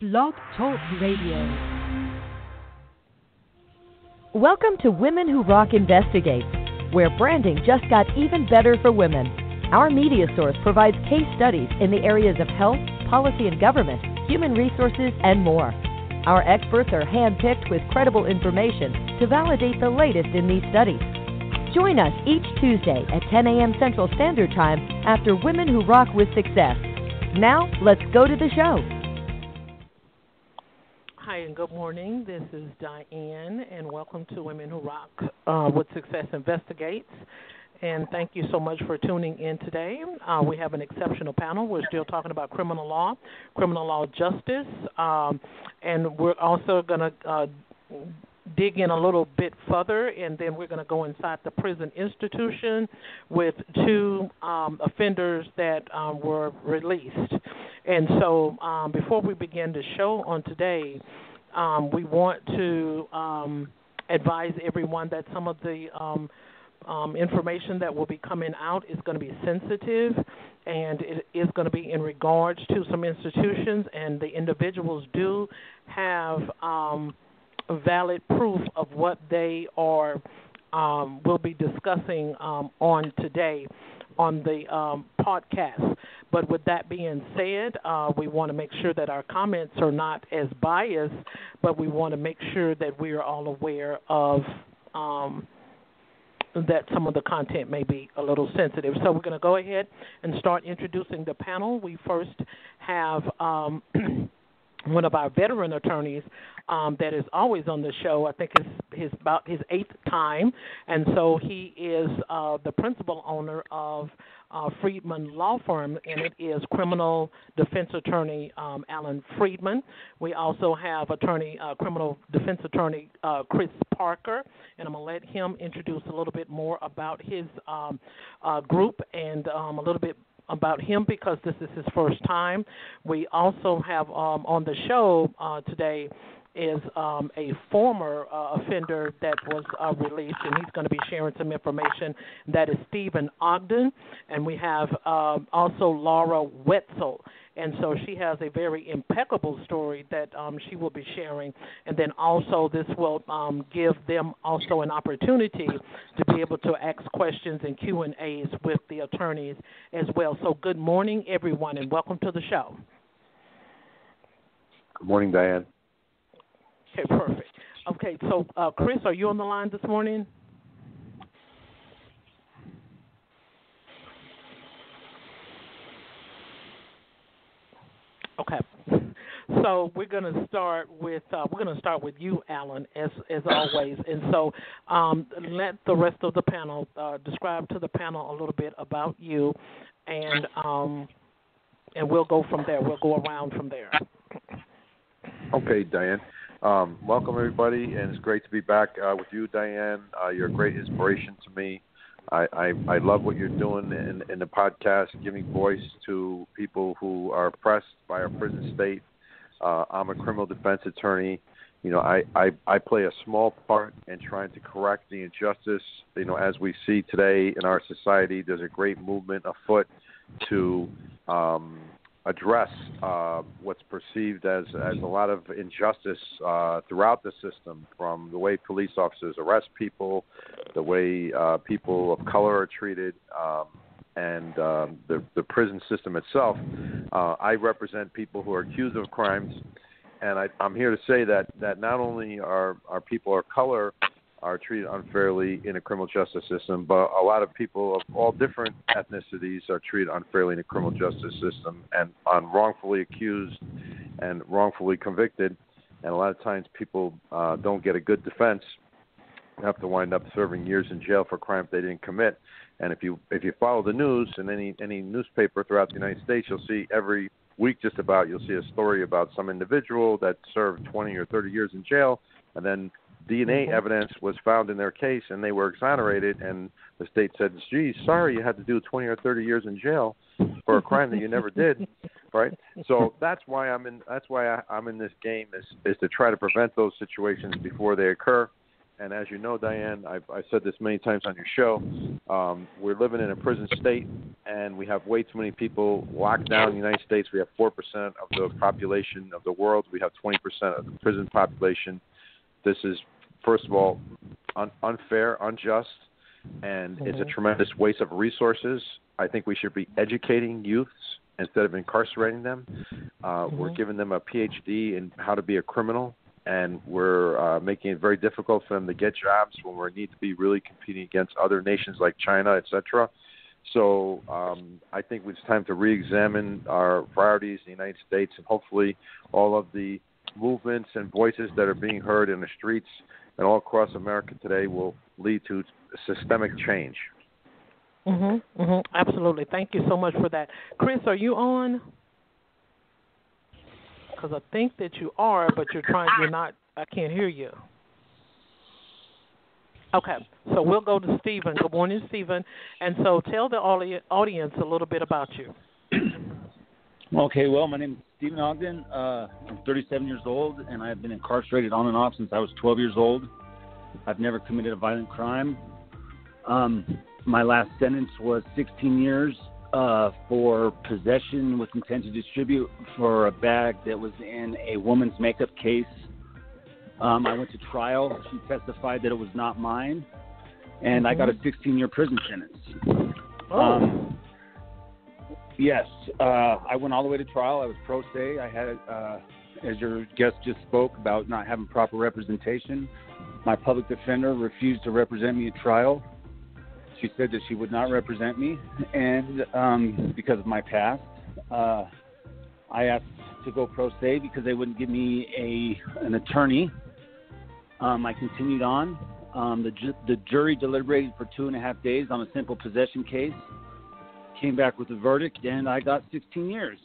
Blog Talk Radio. Welcome to Women Who Rock Investigate, where branding just got even better for women. Our media source provides case studies in the areas of health, policy and government, human resources, and more. Our experts are handpicked with credible information to validate the latest in these studies. Join us each Tuesday at 10 a.m. Central Standard Time after Women Who Rock With Success. Now, let's go to the show. Hi, and good morning. This is Diane, and welcome to Women Who Rock with Success Investigates. And thank you so much for tuning in today. We have an exceptional panel. We're still talking about criminal law justice, and we're also going to dig in a little bit further, and then we're going to go inside the prison institution with two offenders that were released. And so before we begin the show on today, we want to advise everyone that some of the information that will be coming out is going to be sensitive, and it is going to be in regards to some institutions, and the individuals do have valid proof of what they are will be discussing on today on the podcast. But with that being said, we want to make sure that our comments are not as biased, but we want to make sure that we are all aware of that some of the content may be a little sensitive. So we're going to go ahead and start introducing the panel. We first have one of our veteran attorneys that is always on the show. I think it's about his eighth time, and so he is the principal owner of Friedman Law Firm, and it is criminal defense attorney Allan Friedman. We also have attorney, criminal defense attorney Chris Parker, and I'm going to let him introduce a little bit more about his group and a little bit about him because this is his first time. We also have on the show today is a former offender that was released, and he's going to be sharing some information. That is Stephen Ogden, and we have also Laura Wetzel, and so she has a very impeccable story that she will be sharing, and then also this will give them also an opportunity to be able to ask questions and Q&As with the attorneys as well. So good morning, everyone, and welcome to the show. Good morning, Diane. Okay, perfect. Okay, so Chris, are you on the line this morning? Okay, so we're going to start with you, Allan, as always, and so let the rest of the panel describe to the panel a little bit about you, and we'll go from there. We'll go around from there. Okay, Diane. Welcome, everybody, and it's great to be back with you, Diane. You're a great inspiration to me. I love what you're doing in the podcast, giving voice to people who are oppressed by our prison state. I'm a criminal defense attorney. You know, I play a small part in trying to correct the injustice. You know, as we see today in our society, there's a great movement afoot to address what's perceived as a lot of injustice throughout the system, from the way police officers arrest people, the way people of color are treated, and the prison system itself. I represent people who are accused of crimes, and I'm here to say that not only are people of color are treated unfairly in a criminal justice system, but a lot of people of all different ethnicities are treated unfairly in the criminal justice system and are wrongfully accused and wrongfully convicted. And a lot of times people don't get a good defense, have to wind up serving years in jail for crimes they didn't commit. And if you follow the news in any newspaper throughout the United States, you'll see every week just about, you'll see a story about some individual that served 20 or 30 years in jail, and then DNA evidence was found in their case, and they were exonerated, and the state said, "Gee, sorry, you had to do 20 or 30 years in jail for a crime that you never did," right? So that's why I'm in this game is to try to prevent those situations before they occur, And as you know, Diane, I've said this many times on your show, we're living in a prison state, and we have way too many people locked down in the United States. We have 4% of the population of the world. We have 20% of the prison population. This is, first of all, unfair, unjust, and it's a tremendous waste of resources. I think we should be educating youths instead of incarcerating them. We're giving them a PhD in how to be a criminal. And we're making it very difficult for them to get jobs when we need to be really competing against other nations like China, et cetera. So I think it's time to reexamine our priorities in the United States, and hopefully all of the movements and voices that are being heard in the streets and all across America today will lead to systemic change. Mm-hmm, mm-hmm, absolutely. Thank you so much for that. Chris, are you on? Because I think that you are, but you're not. I can't hear you. Okay, so we'll go to Stephen. Good morning, Stephen. And so tell the audience a little bit about you. Okay, well, my name is Stephen Ogden. I'm 37 years old, and I've been incarcerated on and off since I was 12 years old. I've never committed a violent crime. My last sentence was 16 years. For possession with intent to distribute for a bag that was in a woman's makeup case. I went to trial. She testified that it was not mine, and I got a 16-year prison sentence. Oh. Yes. I went all the way to trial. I was pro se. I had, as your guest just spoke about, not having proper representation. My public defender refused to represent me at trial. She said that she would not represent me, and because of my past, I asked to go pro se because they wouldn't give me an attorney. I continued on. The jury deliberated for 2.5 days on a simple possession case, came back with a verdict, and I got 16 years.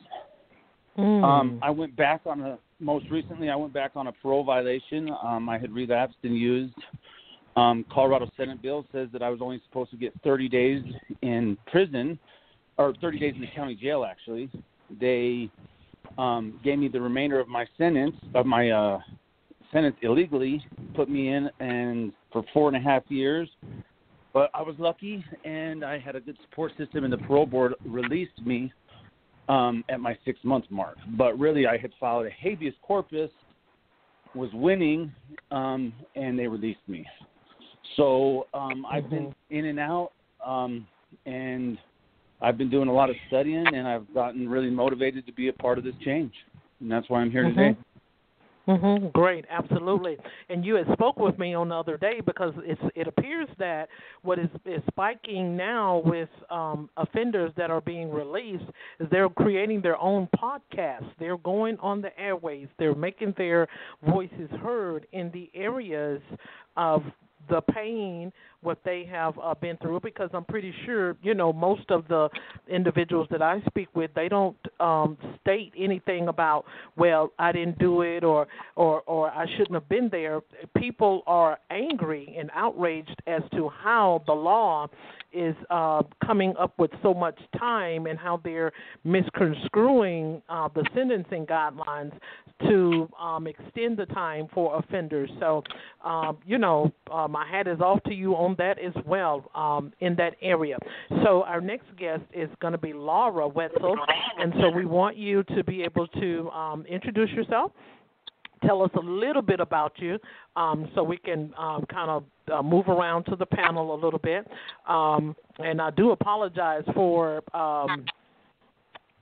I went back on most recently, I went back on a parole violation. I had relapsed and used. Colorado Senate bill says that I was only supposed to get 30 days in prison, or 30 days in the county jail, actually. They gave me the remainder of my sentence, illegally, put me in and for 4.5 years. But I was lucky, and I had a good support system, and the parole board released me at my 6-month mark. But really, I had filed a habeas corpus, was winning, and they released me. So I've been in and out, and I've been doing a lot of studying, and I've gotten really motivated to be a part of this change, and that's why I'm here today. Mm-hmm. Great, absolutely. And you had spoke with me on the other day because it appears that what is spiking now with offenders that are being released is they're creating their own podcasts. They're going on the airwaves. They're making their voices heard in the areas of the pain, what they have been through, because I'm pretty sure, most of the individuals that I speak with, they don't state anything about, well, I didn't do it or I shouldn't have been there. People are angry and outraged as to how the law is coming up with so much time and how they're misconstruing the sentencing guidelines to extend the time for offenders. So, my hat is off to you on that as well in that area. So our next guest is going to be Laura Wetzel, and so we want you to be able to introduce yourself, tell us a little bit about you so we can kind of move around to the panel a little bit. And I do apologize for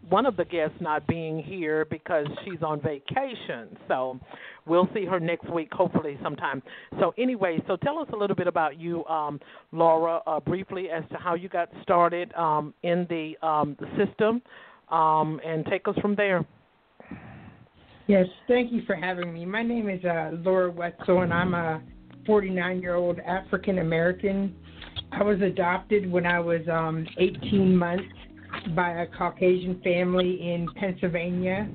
one of the guests not being here because she's on vacation. So we'll see her next week, hopefully sometime. So anyway, so tell us a little bit about you, Laura, briefly as to how you got started in the system and take us from there. Yes, thank you for having me. My name is Laura Wetzel, and I'm a 49-year-old African-American. I was adopted when I was 18 months. By a Caucasian family in Pennsylvania.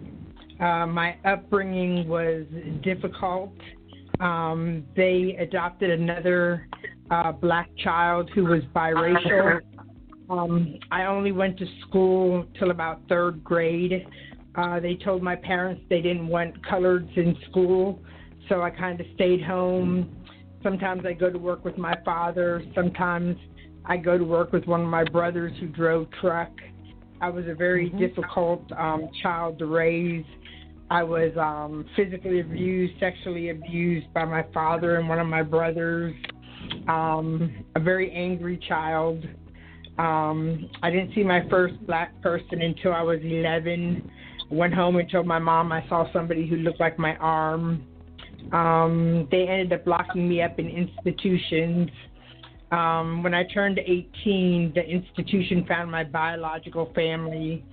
My upbringing was difficult. They adopted another black child who was biracial. I only went to school till about third grade. They told my parents they didn't want coloreds in school, so I kind of stayed home. Sometimes I go to work with my father. Sometimes I go to work with one of my brothers who drove truck. I was a very difficult child to raise. I was physically abused, sexually abused by my father and one of my brothers. A very angry child. I didn't see my first black person until I was 11. Went home and told my mom I saw somebody who looked like my arm. They ended up locking me up in institutions. When I turned 18, the institution found my biological family.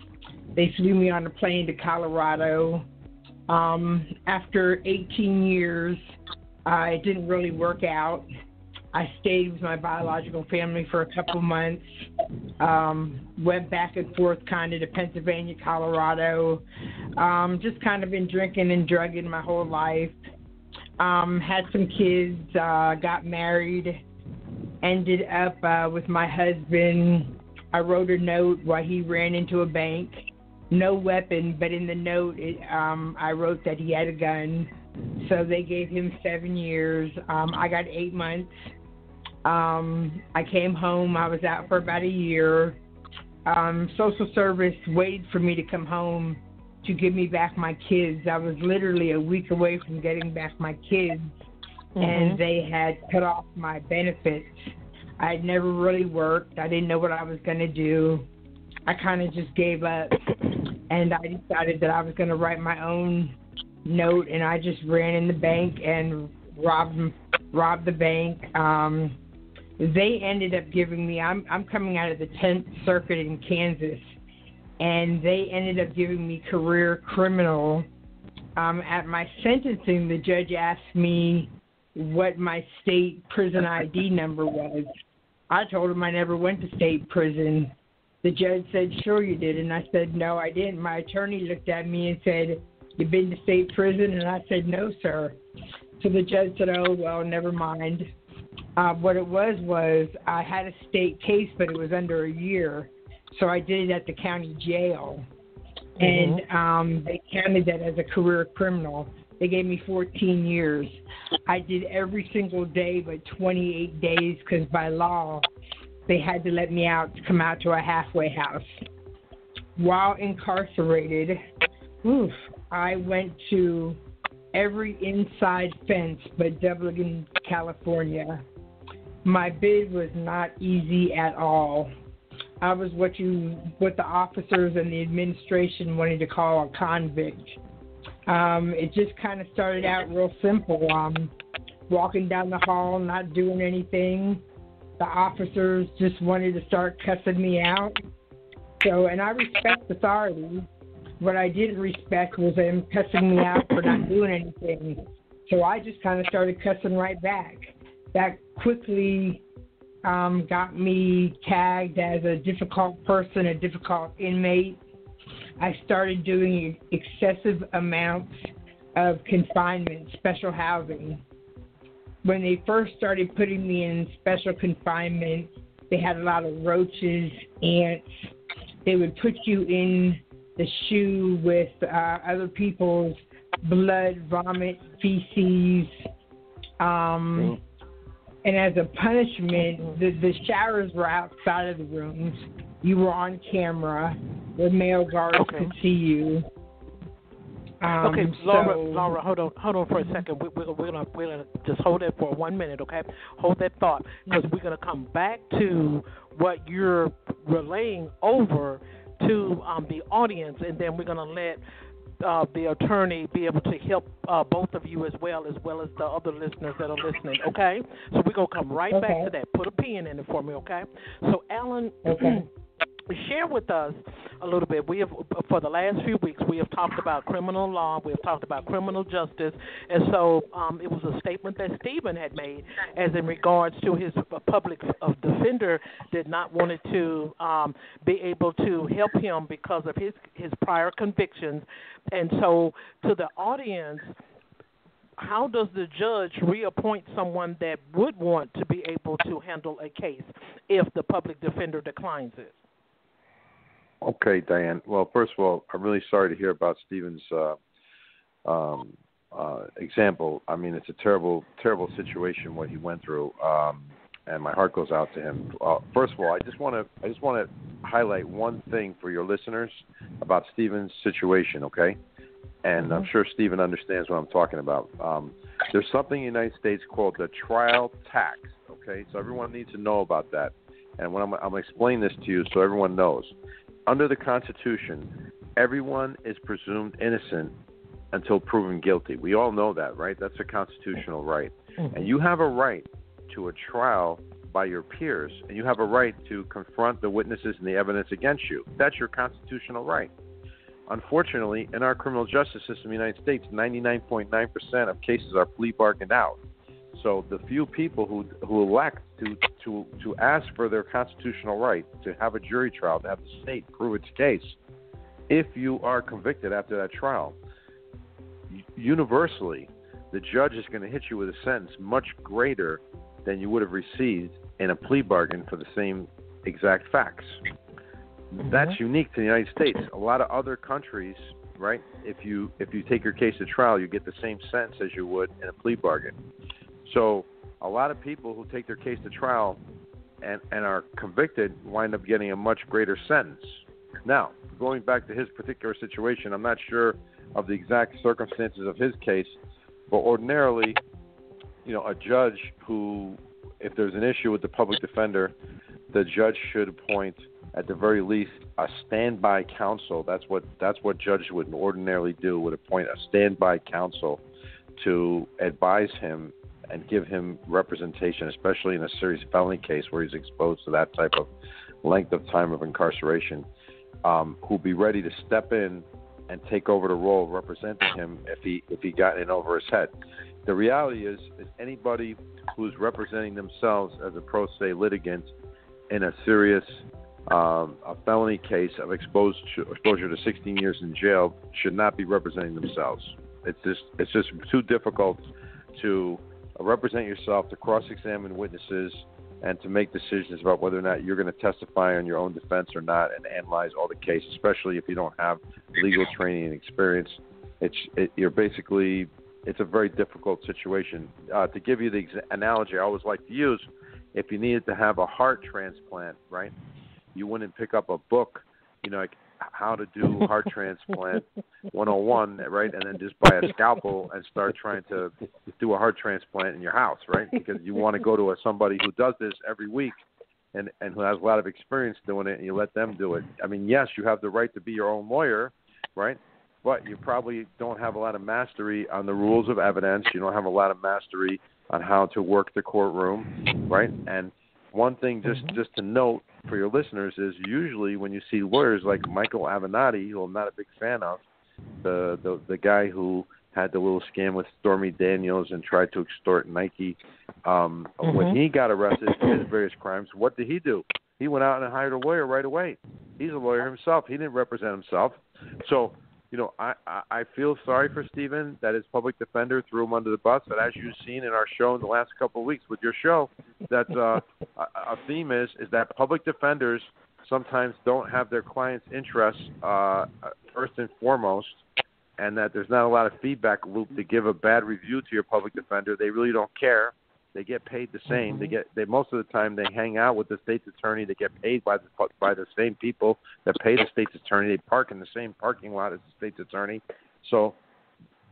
They flew me on a plane to Colorado. After 18 years, it didn't really work out. I stayed with my biological family for a couple months, went back and forth kind of to Pennsylvania, Colorado, just kind of been drinking and drugging my whole life, had some kids, got married, ended up with my husband. I wrote a note while he ran into a bank, no weapon, but in the note I wrote that he had a gun. So they gave him 7 years. I got 8 months. I came home. I was out for about a year. Social service waited for me to come home to give me back my kids. I was literally a week away from getting back my kids, and they had cut off my benefits. I had never really worked. I didn't know what I was going to do. I kind of just gave up, and I decided that I was going to write my own note, and I just ran in the bank and robbed the bank. They ended up giving me, I'm coming out of the 10th Circuit in Kansas, and they ended up giving me career criminal. At my sentencing, the judge asked me what my state prison ID number was. I told him I never went to state prison. The judge said, "Sure you did," and I said, "No, I didn't." My attorney looked at me and said, "You've been to state prison?" And I said, "No, sir." So the judge said, "Oh, well, never mind." What it was I had a state case, but it was under a year. So I did it at the county jail. Mm-hmm. And they counted that as a career criminal. They gave me 14 years. I did every single day but 28 days because by law they had to let me out to come out to a halfway house. While incarcerated, I went to every inside fence but Dublin, California. My bid was not easy at all. I was what the officers and the administration wanted to call a convict. It just kind of started out real simple. Walking down the hall, not doing anything. The officers just wanted to start cussing me out. So, and I respect authority. What I didn't respect was them cussing me out for not doing anything. So I just kind of started cussing right back. That quickly got me tagged as a difficult person, a difficult inmate. I started doing excessive amounts of confinement, special housing. When they first started putting me in special confinement, they had a lot of roaches, ants. They would put you in the shoe with other people's blood, vomit, feces. And as a punishment, the showers were outside of the rooms. You were on camera. The male guards could see you. Okay, Laura, hold on for a second. We're gonna just hold that for 1 minute, okay? Hold that thought, because we're gonna come back to what you're relaying over to the audience, and then we're going to let the attorney be able to help both of you as well as the other listeners that are listening, okay? So we're going to come right back to that. Put a pin in it for me, okay? So, Allan, share with us a little bit. We have, for the last few weeks, we have talked about criminal law. We have talked about criminal justice. And so it was a statement that Stephen had made as in regards to his public defender did not want to be able to help him because of his prior convictions. And so to the audience, how does the judge reappoint someone that would want to be able to handle a case if the public defender declines it? Okay, Diane. Well, first of all, I'm really sorry to hear about Stephen's example. I mean, it's a terrible, terrible situation what he went through, and my heart goes out to him. First of all, I just want to highlight one thing for your listeners about Stephen's situation, okay? And I'm sure Stephen understands what I'm talking about. There's something in the United States called the trial tax, okay? So everyone needs to know about that. And when I'm going to explain this to you so everyone knows. Under the Constitution, everyone is presumed innocent until proven guilty. We all know that, right? That's a constitutional right. And you have a right to a trial by your peers, and you have a right to confront the witnesses and the evidence against you. That's your constitutional right. Unfortunately, in our criminal justice system in the United States, 99.9% of cases are plea bargained out. So the few people who elect to ask for their constitutional right to have a jury trial, to have the state prove its case, if you are convicted after that trial, universally, the judge is going to hit you with a sentence much greater than you would have received in a plea bargain for the same exact facts. That's unique to the United States. A lot of other countries, right, if you take your case to trial, you get the same sentence as you would in a plea bargain. So a lot of people who take their case to trial and are convicted wind up getting a much greater sentence. Now, going back to his particular situation, I'm not sure of the exact circumstances of his case, but ordinarily, you know, a judge who, if there's an issue with the public defender, the judge should appoint, at the very least, a standby counsel. That's what judges would ordinarily do, would appoint a standby counsel to advise him and give him representation, especially in a serious felony case where he's exposed to that type of length of time of incarceration, who'll be ready to step in and take over the role representing him if he got in over his head. The reality is anybody who's representing themselves as a pro se litigant in a serious a felony case of exposure to 16 years in jail should not be representing themselves. It's just too difficult to represent yourself, to cross-examine witnesses, and to make decisions about whether or not you're going to testify on your own defense or not and analyze all the case, especially if you don't have legal training and experience. It's a very difficult situation. To give you the analogy I always like to use, if you needed to have a heart transplant, right, you wouldn't pick up a book, you know, like How to Do Heart Transplant 101, right, and then just buy a scalpel and start trying to do a heart transplant in your house, right, because you want to go to somebody who does this every week and who has a lot of experience doing it, and you let them do it. I mean, yes, you have the right to be your own lawyer, right, but you probably don't have a lot of mastery on the rules of evidence. You don't have a lot of mastery on how to work the courtroom, right, and one thing just to note for your listeners is usually when you see lawyers like Michael Avenatti, who I'm not a big fan of, the guy who had the little scam with Stormy Daniels and tried to extort Nike, when he got arrested for his various crimes, what did he do? He went out and hired a lawyer right away. He's a lawyer himself. He didn't represent himself. So, you know, I feel sorry for Stephen that his public defender threw him under the bus. But as you've seen in our show in the last couple of weeks with your show, that a theme is that public defenders sometimes don't have their clients' interests first and foremost, and that there's not a lot of feedback loop to give a bad review to your public defender. They really don't care. They get paid the same. They most of the time they hang out with the state's attorney. They get paid by the same people that pay the state's attorney. They park in the same parking lot as the state's attorney. So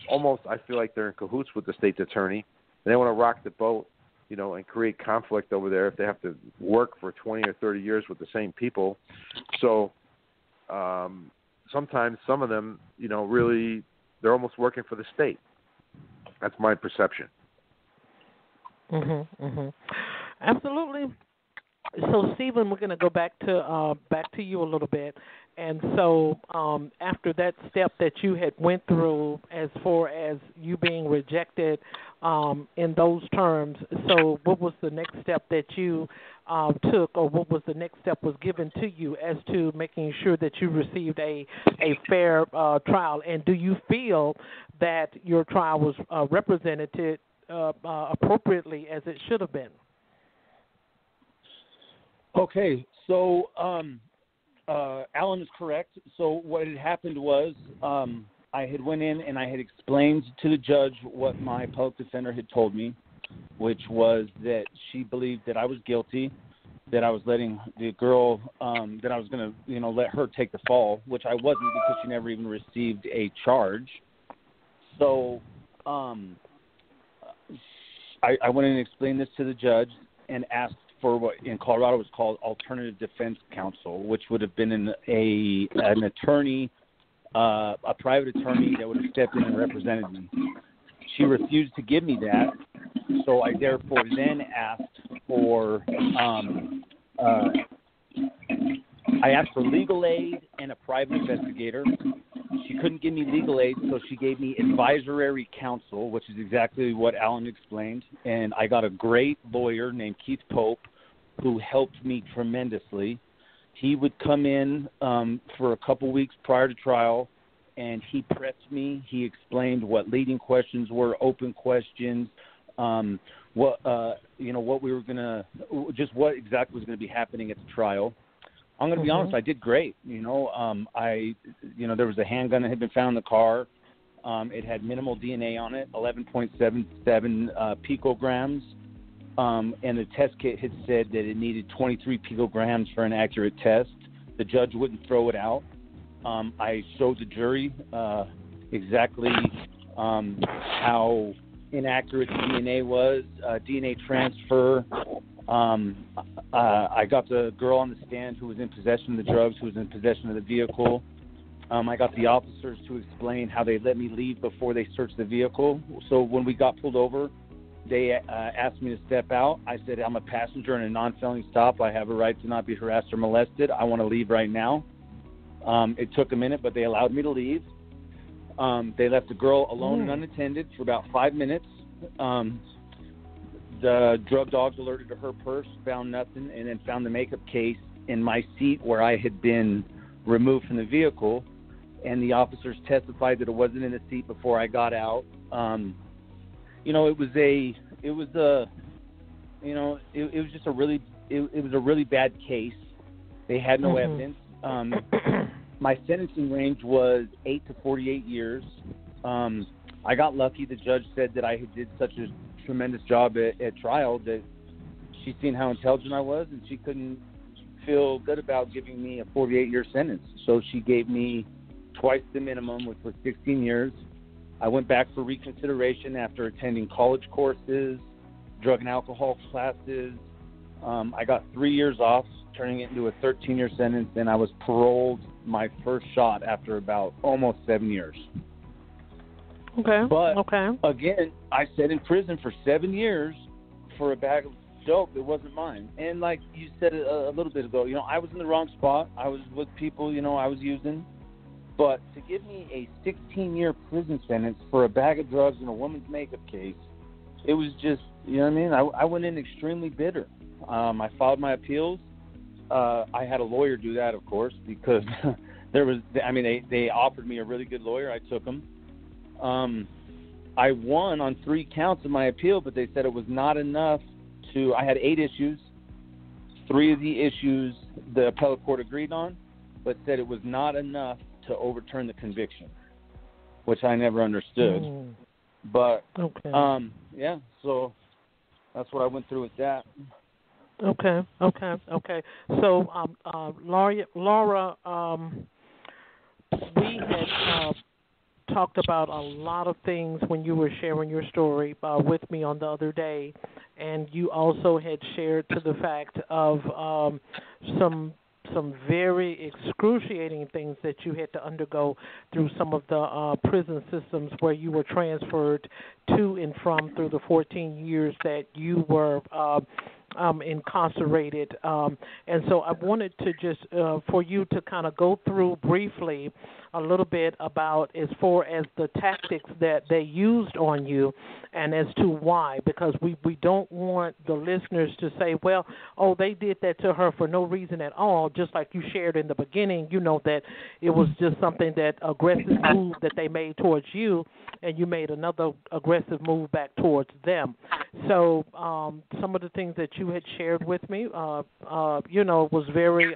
almost I feel like they're in cahoots with the state's attorney. And they want to rock the boat, you know, and create conflict over there if they have to work for 20 or 30 years with the same people. So sometimes some of them, you know, really they're almost working for the state. That's my perception. Absolutely. So, Stephen, we're going to go back to you a little bit. And so, after that step that you had went through, as far as you being rejected in those terms, so what was the next step that you took, or what was the next step was given to you as to making sure that you received a fair trial? And do you feel that your trial was represented appropriately as it should have been? Okay, so Allan is correct. So what had happened was I had went in and I had explained to the judge what my public defender had told me, which was that she believed that I was guilty, that I was letting the girl, that I was going to, let her take the fall, which I wasn't because she never even received a charge. So I went in and explained this to the judge and asked for what in Colorado was called alternative defense counsel, which would have been an attorney, a private attorney that would have stepped in and represented me. She refused to give me that, so I therefore then asked for legal aid and a private investigator. She couldn't give me legal aid, so she gave me advisory counsel, which is exactly what Allan explained. And I got a great lawyer named Keith Pope, who helped me tremendously. He would come in for a couple weeks prior to trial, and he prepped me. He explained what leading questions were, open questions, what exactly was going to be happening at the trial. I'm going to be honest, I did great. There was a handgun that had been found in the car. It had minimal DNA on it, 11.77 picograms. And the test kit had said that it needed 23 picograms for an accurate test. The judge wouldn't throw it out. I showed the jury exactly how inaccurate the DNA was, DNA transfer. I got the girl on the stand who was in possession of the drugs, who was in possession of the vehicle. I got the officers to explain how they let me leave before they searched the vehicle. So when we got pulled over, they asked me to step out. I said, I'm a passenger in a non-felony stop. I have a right to not be harassed or molested. I want to leave right now. It took a minute, but they allowed me to leave. They left the girl alone and unattended for about 5 minutes. The drug dogs alerted to her purse, found nothing, and then found the makeup case in my seat where I had been removed from the vehicle. And the officers testified that it wasn't in the seat before I got out. It was just a really bad case. They had no evidence. My sentencing range was 8 to 48 years. I got lucky. The judge said that I did such a tremendous job at trial that she seen how intelligent I was, and she couldn't feel good about giving me a 48-year sentence. So she gave me twice the minimum, which was 16 years. I went back for reconsideration after attending college courses, drug and alcohol classes. I got 3 years off, turning it into a 13-year sentence, and I was paroled my first shot after about almost 7 years. Okay. But, again, I sat in prison for 7 years for a bag of dope that wasn't mine. And like you said a little bit ago, I was in the wrong spot. I was with people, I was using. But to give me a 16-year prison sentence for a bag of drugs and a woman's makeup case, it was just, I went in extremely bitter. I filed my appeals. I had a lawyer do that, of course, because they offered me a really good lawyer. I took him. I won on 3 counts of my appeal, but they said it was not enough to. I had 8 issues. 3 of the issues the appellate court agreed on, but said it was not enough to overturn the conviction, which I never understood. But so that's what I went through with that. Okay. So, Laura, we had talked about a lot of things when you were sharing your story with me on the other day, and you also had shared to the fact of some very excruciating things that you had to undergo through some of the prison systems where you were transferred to and from through the 14 years that you were incarcerated. And so I wanted to just for you to kind of go through briefly a little bit about as far as the tactics that they used on you and as to why, because we don't want the listeners to say, they did that to her for no reason at all, just like you shared in the beginning, that it was just something that aggressive move that they made towards you, and you made another aggressive move back towards them. So some of the things that you had shared with me, was very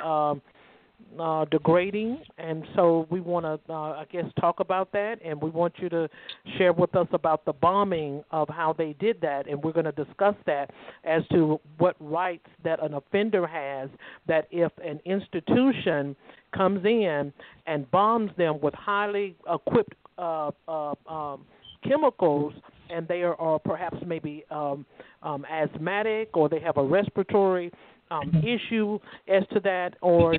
degrading, and so we want to, I guess, talk about that, and we want you to share with us about the bombing of how they did that, and we're going to discuss that as to what rights that an offender has, that if an institution comes in and bombs them with highly equipped chemicals, and they are perhaps maybe asthmatic, or they have a respiratory issue as to that, or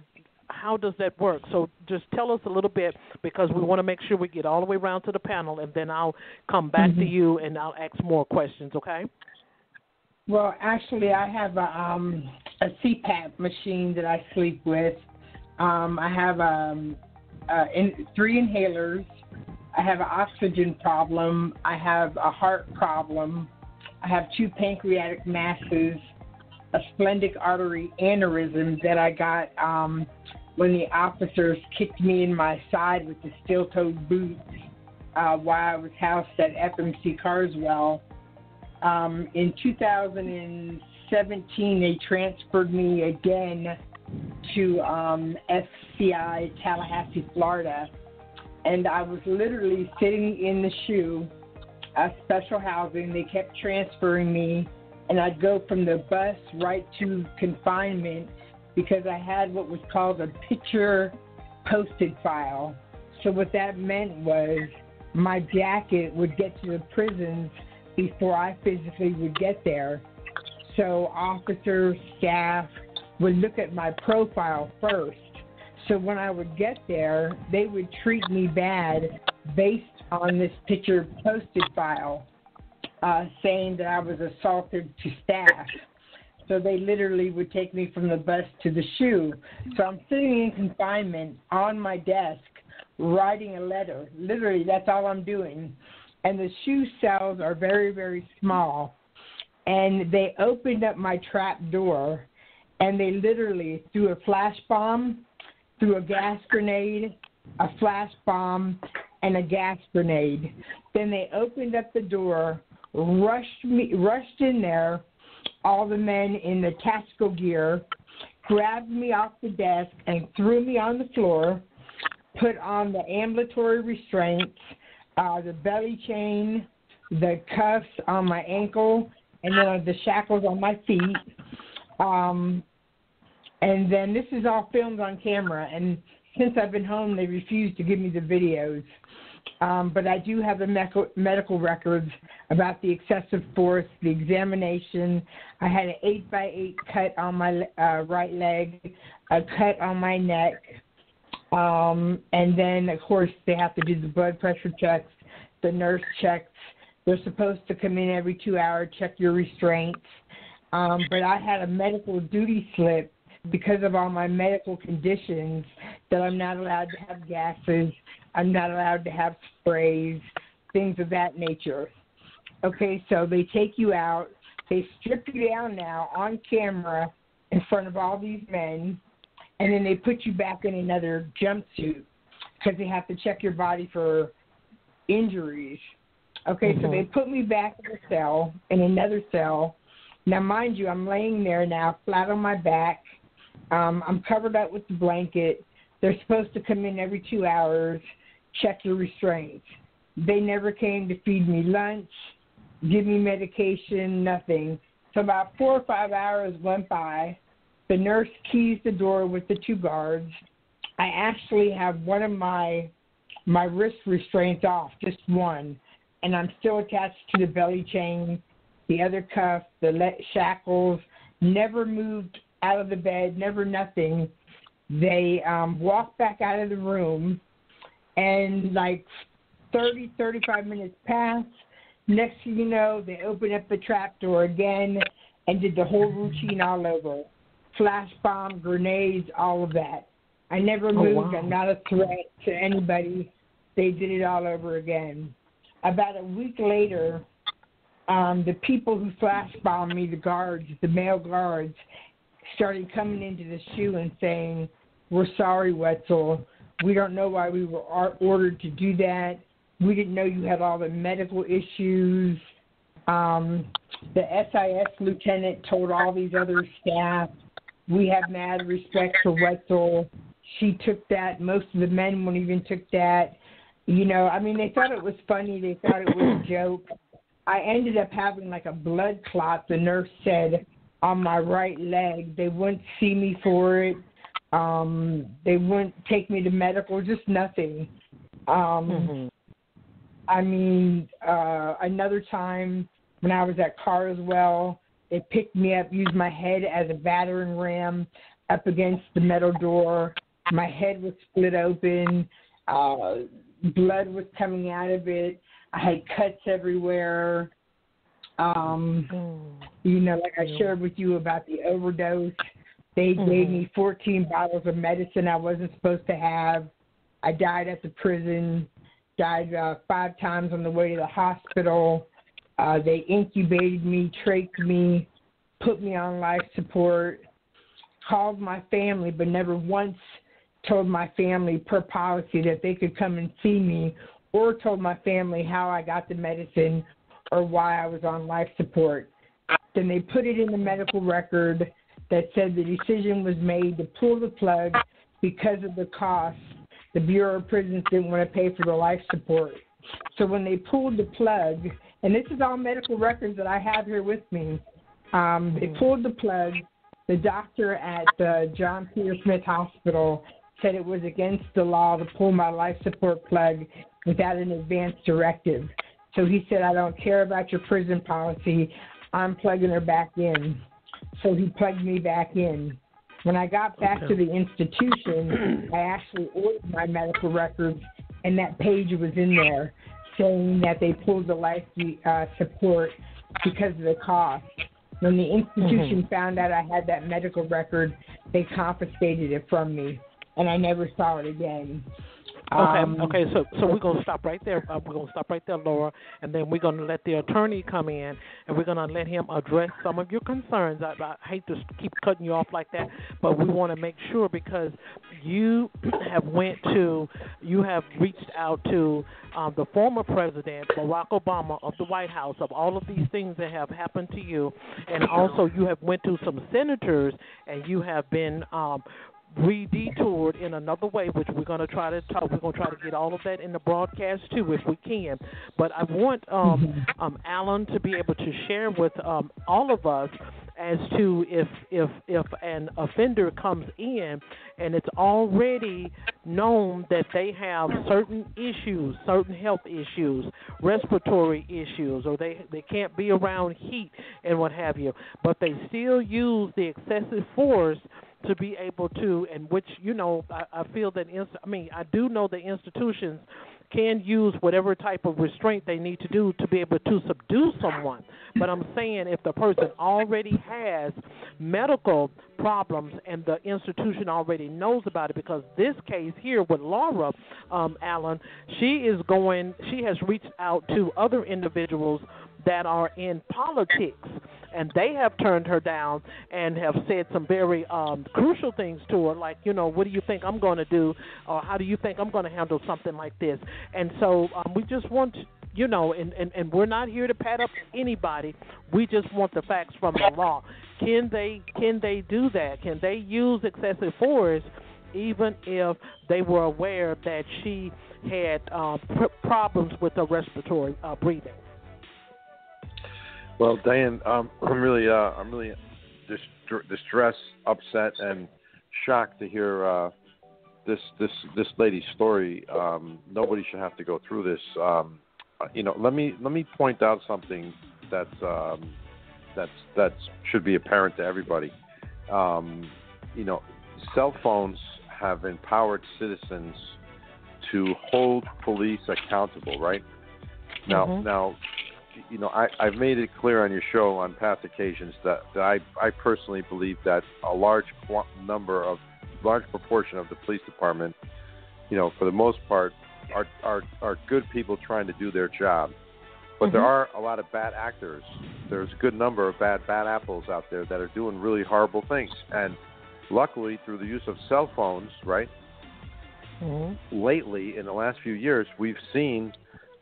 how does that work? So just tell us a little bit, because we want to make sure we get all the way around to the panel, and then I'll come back to you and I'll ask more questions, okay? Well, actually, I have a CPAP machine that I sleep with. I have three inhalers. I have an oxygen problem. I have a heart problem. I have two pancreatic masses, a splenic artery aneurysm that I got when the officers kicked me in my side with the steel-toed boots while I was housed at FMC Carswell. In 2017, they transferred me again to SCI Tallahassee, Florida. And I was literally sitting in the shoe, special housing. They kept transferring me, and I'd go from the bus right to confinement because I had what was called a picture posted file. So what that meant was my jacket would get to the prisons before I physically would get there. So officers, staff would look at my profile first. So when I would get there, they would treat me bad based on this picture posted file saying that I was assaulted to staff. So they literally would take me from the bus to the shoe. So I'm sitting in confinement on my desk writing a letter. Literally, that's all I'm doing. And the shoe cells are very, very small. And they opened up my trap door, and they literally threw a flash bomb, through a gas grenade, a flash bomb, and a gas grenade. Then they opened up the door, rushed in there, all the men in the tactical gear, grabbed me off the desk and threw me on the floor, put on the ambulatory restraints, the belly chain, the cuffs on my ankle, and then the shackles on my feet. And then this is all filmed on camera, and since I've been home, they refuse to give me the videos. But I do have the medical records about the excessive force, the examination. I had an 8x8 cut on my right leg, a cut on my neck, and then, of course, they have to do the blood pressure checks, the nurse checks. They're supposed to come in every 2 hours, check your restraints. But I had a medical duty slip because of all my medical conditions, that I'm not allowed to have gases, I'm not allowed to have sprays, things of that nature. Okay, so they take you out, they strip you down now on camera in front of all these men, and then they put you back in another jumpsuit because they have to check your body for injuries. Okay, so they put me back in a cell, in another cell. Now, mind you, I'm laying there now flat on my back. I'm covered up with the blanket. They're supposed to come in every 2 hours, check your restraints. They never came to feed me lunch, give me medication, nothing. So about 4 or 5 hours went by. The nurse keys the door with the two guards. I actually have one of my wrist restraints off, just one, and I'm still attached to the belly chain, the other cuff, the shackles, never moved out of the bed, never nothing. They walked back out of the room, and like 30, 35 minutes passed. Next thing you know, they opened up the trap door again and did the whole routine all over. Flash bomb, grenades, all of that. I never moved. Oh, wow. I'm not a threat to anybody. They did it all over again. About a week later, the people who flash bombed me, the guards, the male guards, started coming into the shoe and saying, "We're sorry, Wetzel. We don't know why we were ordered to do that. We didn't know you had all the medical issues." The SIS lieutenant told all these other staff, "We have mad respect for Wetzel. she took that. Most of the men wouldn't even took that. You know, I mean, they thought it was funny. They thought it was a joke. I ended up having like a blood clot, the nurse said, on my right leg. They wouldn't see me for it. They wouldn't take me to medical, just nothing. I mean, another time when I was at Carswell, they picked me up, used my head as a battering ram up against the metal door. My head was split open. Blood was coming out of it. I had cuts everywhere. You know, like I shared with you about the overdose. They gave me 14 bottles of medicine I wasn't supposed to have. I died at the prison, died 5 times on the way to the hospital. They incubated me, trached me, put me on life support, called my family, but never once told my family per policy that they could come and see me, or told my family how I got the medicine or why I was on life support. Then they put it in the medical record that said the decision was made to pull the plug because of the cost. The Bureau of Prisons didn't want to pay for the life support. So when they pulled the plug, and this is all medical records that I have here with me, they pulled the plug. The doctor at the John Peter Smith Hospital said it was against the law to pull my life support plug without an advance directive. So he said, I don't care about your prison policy. I'm plugging her back in. So he plugged me back in. When I got back to the institution, I actually ordered my medical records, and that page was in there saying that they pulled the life support because of the cost. When the institution found out I had that medical record, they confiscated it from me, and I never saw it again. Okay. So we're going to stop right there. We're going to stop right there, Laura, and then we're going to let the attorney come in, and we're going to let him address some of your concerns. I hate to keep cutting you off like that, but we want to make sure, because you have reached out to the former president, Barack Obama, of the White House, of all of these things that have happened to you, and also you have went to some senators, and you have been redetoured in another way, which we're going to try to talk. We're going to try to get all of that in the broadcast too, if we can. But I want Allan to be able to share with all of us as to if an offender comes in and it's already known that they have certain issues, certain health issues, respiratory issues, or they can't be around heat and what have you, but they still use the excessive force to be able to, and which, you know, I feel that, I do know that institutions can use whatever type of restraint they need to do to be able to subdue someone. But I'm saying if the person already has medical problems and the institution already knows about it, because this case here with Laura, Allan, she has reached out to other individuals that are in politics, and they have turned her down and have said some very crucial things to her, like, you know, what do you think I'm going to do, or how do you think I'm going to handle something like this? And so we just want to, you know, and we're not here to pat up anybody. We just want the facts from the law. Can they do that? Can they use excessive force even if they were aware that she had problems with her respiratory breathing? Well, Diane, I'm really distressed, upset, and shocked to hear this lady's story. Nobody should have to go through this. You know, let me point out something that should be apparent to everybody. You know, cell phones have empowered citizens to hold police accountable. right now, you know, I've made it clear on your show on past occasions that I personally believe that a large proportion of the police department, you know, for the most part, are good people trying to do their job. But there are a lot of bad actors. There's a good number of bad apples out there that are doing really horrible things. And luckily, through the use of cell phones, right, lately, in the last few years, we've seen...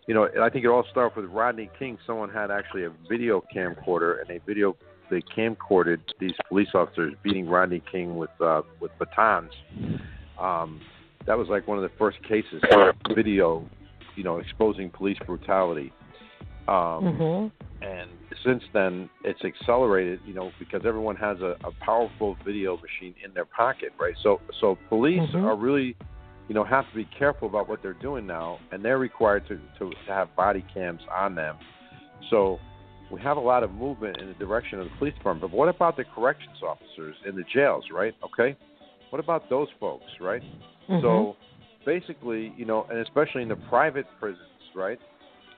You know, I think it all started with Rodney King. Someone had actually a video camcorder, and they camcorded these police officers beating Rodney King with batons. That was like one of the first cases video, you know, exposing police brutality. And since then, it's accelerated, you know, because everyone has a powerful video machine in their pocket, right? So police are really, you know, have to be careful about what they're doing now, and they're required to have body cams on them. So we have a lot of movement in the direction of the police department. But what about the corrections officers in the jails, right? Okay. What about those folks, right? So basically, you know, and especially in the private prisons, right,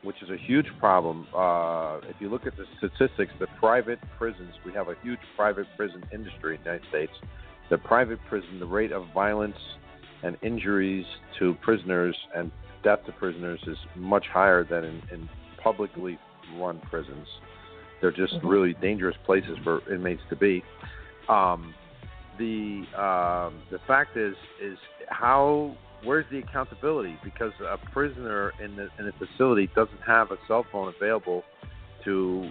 which is a huge problem. If you look at the statistics, the private prisons, we have a huge private prison industry in the United States. The private prison, the rate of violence and injuries to prisoners and death to prisoners is much higher than in publicly run prisons. They're just really dangerous places for inmates to be. The fact is how... Where's the accountability? Because a prisoner in a facility doesn't have a cell phone available to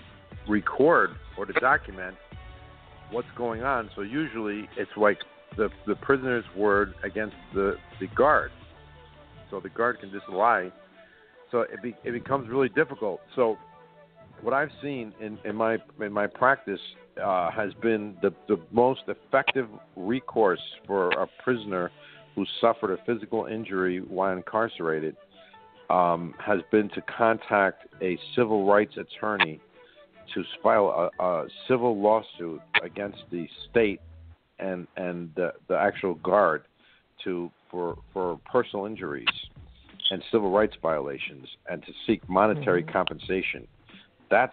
record or to document what's going on. So usually it's like the prisoner's word against the guard. So the guard can just lie. So it becomes really difficult. So what I've seen in my practice has been the most effective recourse for a prisoner who suffered a physical injury while incarcerated, has been to contact a civil rights attorney to file a civil lawsuit against the state and the actual guard for personal injuries and civil rights violations, and to seek monetary compensation. That's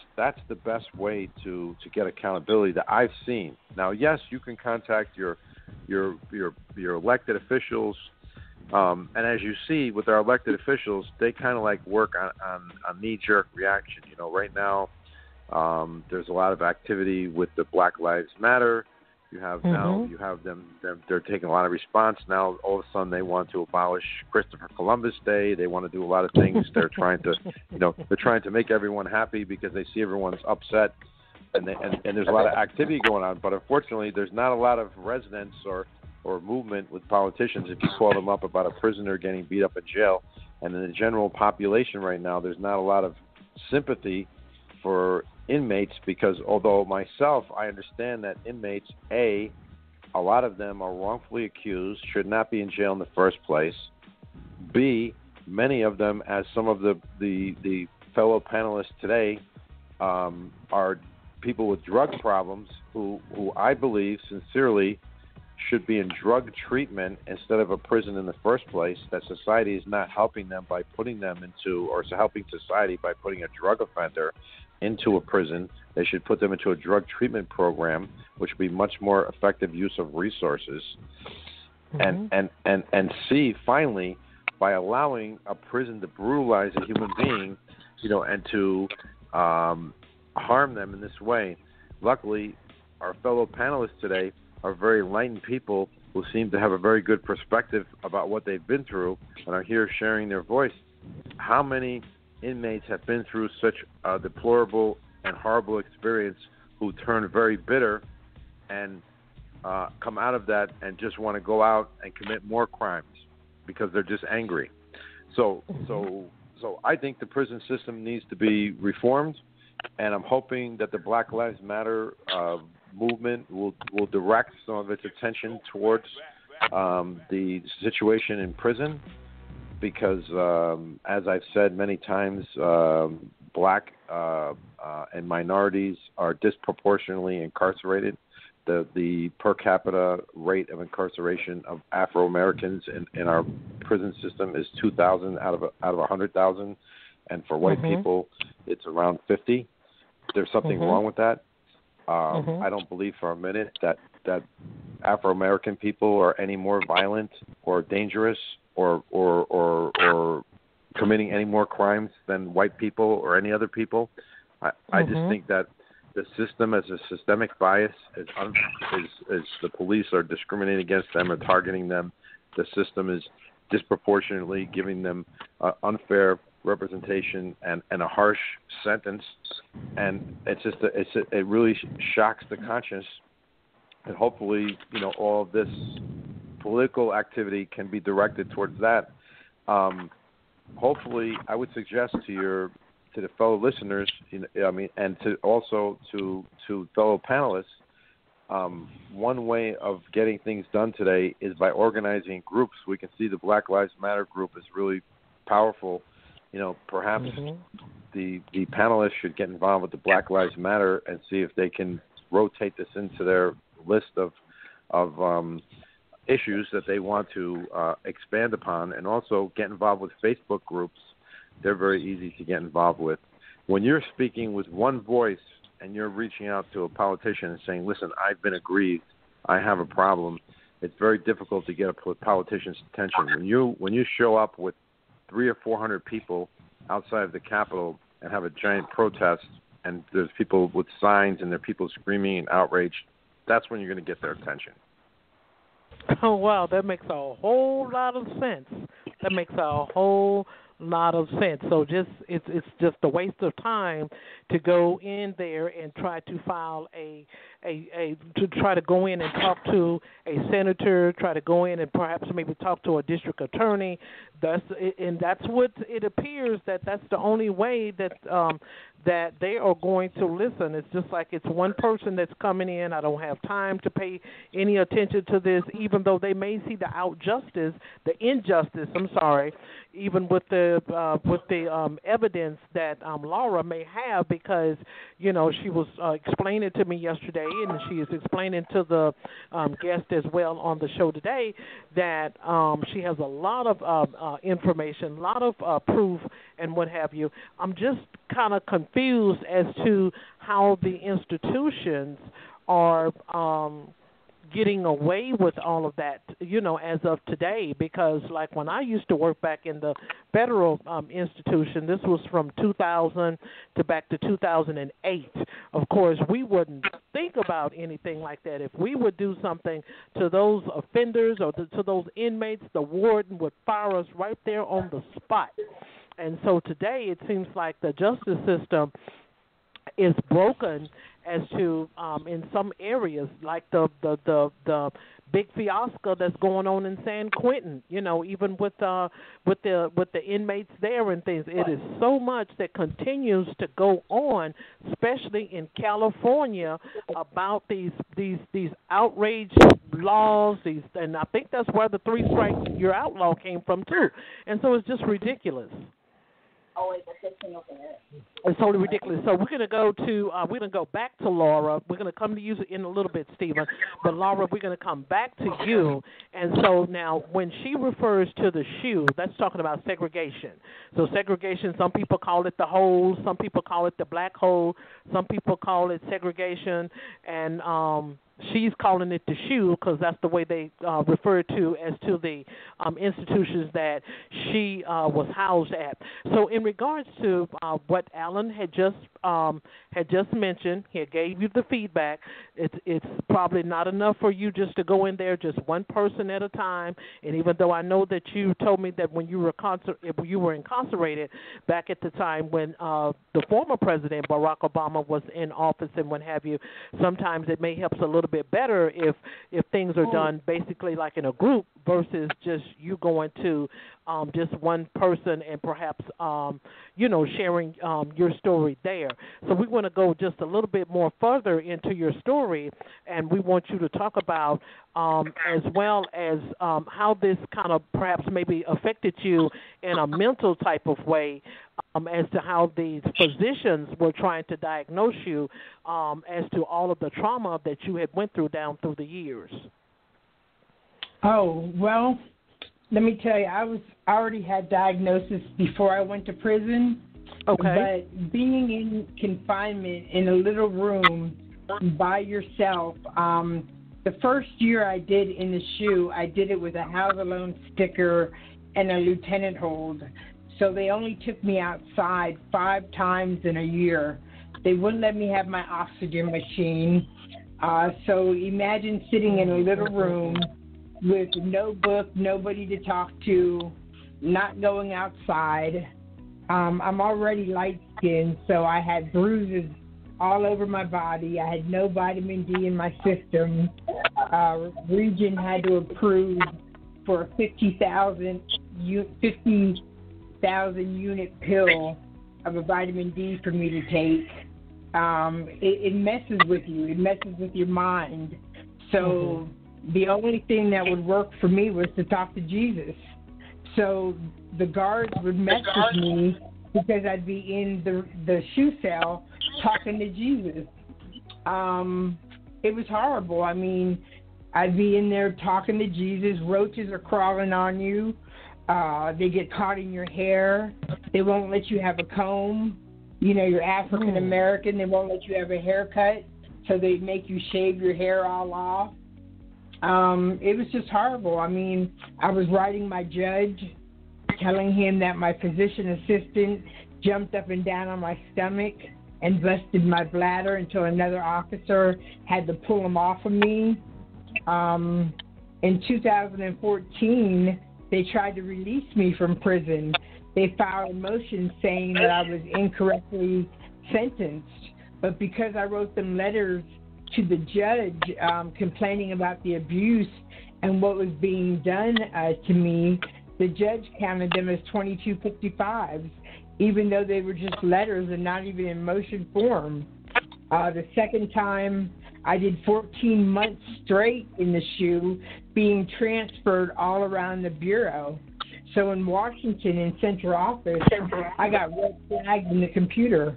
the best way to get accountability that I've seen. Now, yes, you can contact your elected officials, and as you see with our elected officials, they kind of like work on a knee-jerk reaction. You know, right now there's a lot of activity with the Black Lives Matter. You have now you have them; they're taking a lot of response now. All of a sudden, they want to abolish Christopher Columbus Day. They want to do a lot of things. They're trying to, you know, they're trying to make everyone happy because they see everyone's upset. And there's a lot of activity going on, but unfortunately, there's not a lot of resonance or movement with politicians. If you call them up about a prisoner getting beat up in jail, and in the general population right now, there's not a lot of sympathy for inmates, because although myself, I understand that inmates, a lot of them are wrongfully accused, should not be in jail in the first place. B, many of them, as some of the fellow panelists today are people with drug problems who I believe sincerely should be in drug treatment instead of a prison in the first place, that society is not helping them by putting them into, or helping society by putting a drug offender into a prison. They should put them into a drug treatment program, which would be much more effective use of resources. And C, finally, by allowing a prison to brutalize a human being, you know, and to harm them in this way. Luckily, our fellow panelists today are very enlightened people who seem to have a very good perspective about what they've been through and are here sharing their voice. How many inmates have been through such a deplorable and horrible experience who turn very bitter and come out of that and just want to go out and commit more crimes because they're just angry? So I think the prison system needs to be reformed. And I'm hoping that the Black Lives Matter movement will direct some of its attention towards the situation in prison, because, as I've said many times, Black and minorities are disproportionately incarcerated. The per capita rate of incarceration of Afro Americans in our prison system is 2,000 out of 100,000, and for white people, it's around 50. There's something wrong with that. I don't believe for a minute that Afro-American people are any more violent or dangerous or committing any more crimes than white people or any other people. I just think that the system has a systemic bias. As the police are discriminating against them or targeting them, the system is disproportionately giving them unfair representation and a harsh sentence, and it really shocks the conscience. And hopefully, you know, all of this political activity can be directed towards that. Hopefully, I would suggest to the fellow listeners, and to also to fellow panelists, one way of getting things done today is by organizing groups. We can see the Black Lives Matter group is really powerful. You know, perhaps the panelists should get involved with the Black Lives Matter and see if they can rotate this into their list of issues that they want to expand upon, and also get involved with Facebook groups. They're very easy to get involved with. When you're speaking with one voice and you're reaching out to a politician and saying, listen, I've been aggrieved, I have a problem, it's very difficult to get a politician's attention. When you show up with 300 or 400 people outside of the Capitol and have a giant protest, and there's people with signs and there are people screaming and outraged, that's when you're going to get their attention. Oh, wow, that makes a whole lot of sense. That makes a whole lot of sense. So it's just a waste of time to go in there and try to file to try to go in and talk to a senator, try to go in and perhaps maybe talk to a district attorney. That's what it appears that's the only way that they are going to listen. It's just like it's one person that's coming in. I don't have time to pay any attention to this, even though they may see the injustice. I'm sorry, even with the evidence that Laura may have, because she was explaining to me yesterday, and she is explaining to the guest as well on the show today that she has a lot of information, a lot of proof, and what have you. I'm just kind of confused as to how the institutions are getting away with all of that, as of today, because like when I used to work back in the federal institution, this was from 2000 to back to 2008. Of course, we wouldn't think about anything like that. If we would do something to those offenders or to those inmates, the warden would fire us right there on the spot. And so today it seems like the justice system is broken as to in some areas, like the big fiasco that's going on in San Quentin, even with the inmates there and things. It is so much that continues to go on, especially in California, about these outrage laws. And I think that's where the 3-strike you're outlaw came from too. And so it's just ridiculous. It's totally ridiculous. So we're gonna go back to Laura. We're gonna come to you in a little bit, Stephen. But Laura, we're gonna come back to you. And so now, when she refers to the shoe, that's talking about segregation. So segregation. Some people call it the hole. Some people call it the black hole. Some people call it segregation. And she's calling it the shoe because that's the way they refer to as to the institutions that she was housed at. So in regards to what Allan had just mentioned, he gave you the feedback. It's probably not enough for you just to go in there just one person at a time. And even though I know that you told me that when you were incarcerated back at the time when the former president Barack Obama was in office and what have you, sometimes it may help a little bit better if things are done basically like in a group versus just you going to just one person and perhaps sharing your story there. So we want to go just a little bit more further into your story, and we want you to talk about as well as how this kind of perhaps maybe affected you in a mental type of way, as to how these physicians were trying to diagnose you, as to all of the trauma that you had went through down through the years. Oh, well, let me tell you, I already had diagnosis before I went to prison. Okay. But being in confinement in a little room by yourself, the first year I did in the shoe, I did it with a house alone sticker and a lieutenant hold. So they only took me outside 5 times in a year. They wouldn't let me have my oxygen machine. So imagine sitting in a little room with no book, nobody to talk to, not going outside. I'm already light-skinned, so I had bruises all over my body. I had no vitamin D in my system. Region had to approve for a 50,000 unit pill of a vitamin D for me to take. It messes with you. It messes with your mind. So the only thing that would work for me was to talk to Jesus. So the guards would mess with me because I'd be in the shoe cell talking to Jesus. It was horrible. I mean, I'd be in there talking to Jesus. Roaches are crawling on you. They get caught in your hair. They won't let you have a comb. You know, you're African American. They won't let you have a haircut, so they make you shave your hair all off. It was just horrible. I mean, I was writing my judge, telling him that my physician assistant jumped up and down on my stomach and busted my bladder until another officer had to pull him off of me. In 2014, they tried to release me from prison. They filed a motion saying that I was incorrectly sentenced, but because I wrote them letters to the judge complaining about the abuse and what was being done to me, the judge counted them as 2255s, even though they were just letters and not even in motion form. The second time, I did 14 months straight in the shoe, being transferred all around the bureau. So in Washington, in central office, I got red flagged in the computer.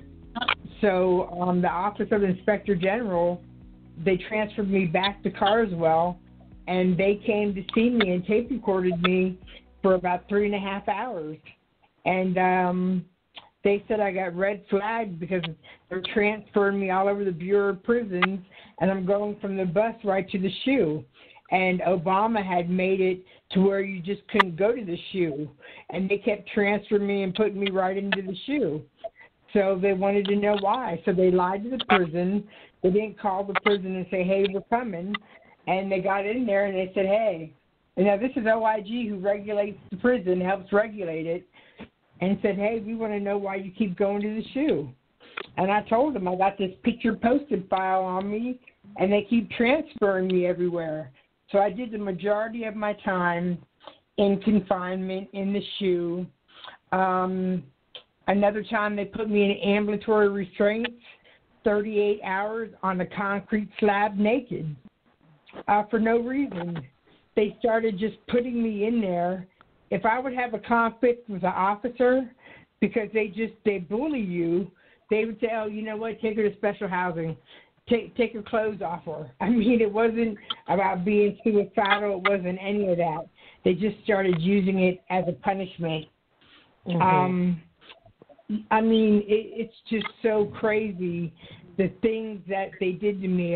So the Office of the Inspector General, they transferred me back to Carswell, and they came to see me and tape recorded me for about 3.5 hours. And they said I got red flagged because they're transferring me all over the Bureau of Prisons, and I'm going from the bus right to the shoe. And Obama had made it to where you just couldn't go to the shoe. And they kept transferring me and putting me right into the shoe. So they wanted to know why. So they lied to the prison. They didn't call the prison and say, hey, we're coming. And they got in there and they said, hey. And now this is OIG who regulates the prison, helps regulate it, and said, hey, we want to know why you keep going to the shoe. And I told them I got this picture posted file on me, and they keep transferring me everywhere. So I did the majority of my time in confinement in the shoe. Another time they put me in ambulatory restraints, 38 hours on a concrete slab naked for no reason. They started just putting me in there. If I would have a conflict with an officer, because they bully you, they would say, oh, you know what, take her to special housing. Take your clothes off her. I mean, it wasn't about being suicidal. It wasn't any of that. They just started using it as a punishment. Mm-hmm. I mean, it's just so crazy, the things that they did to me.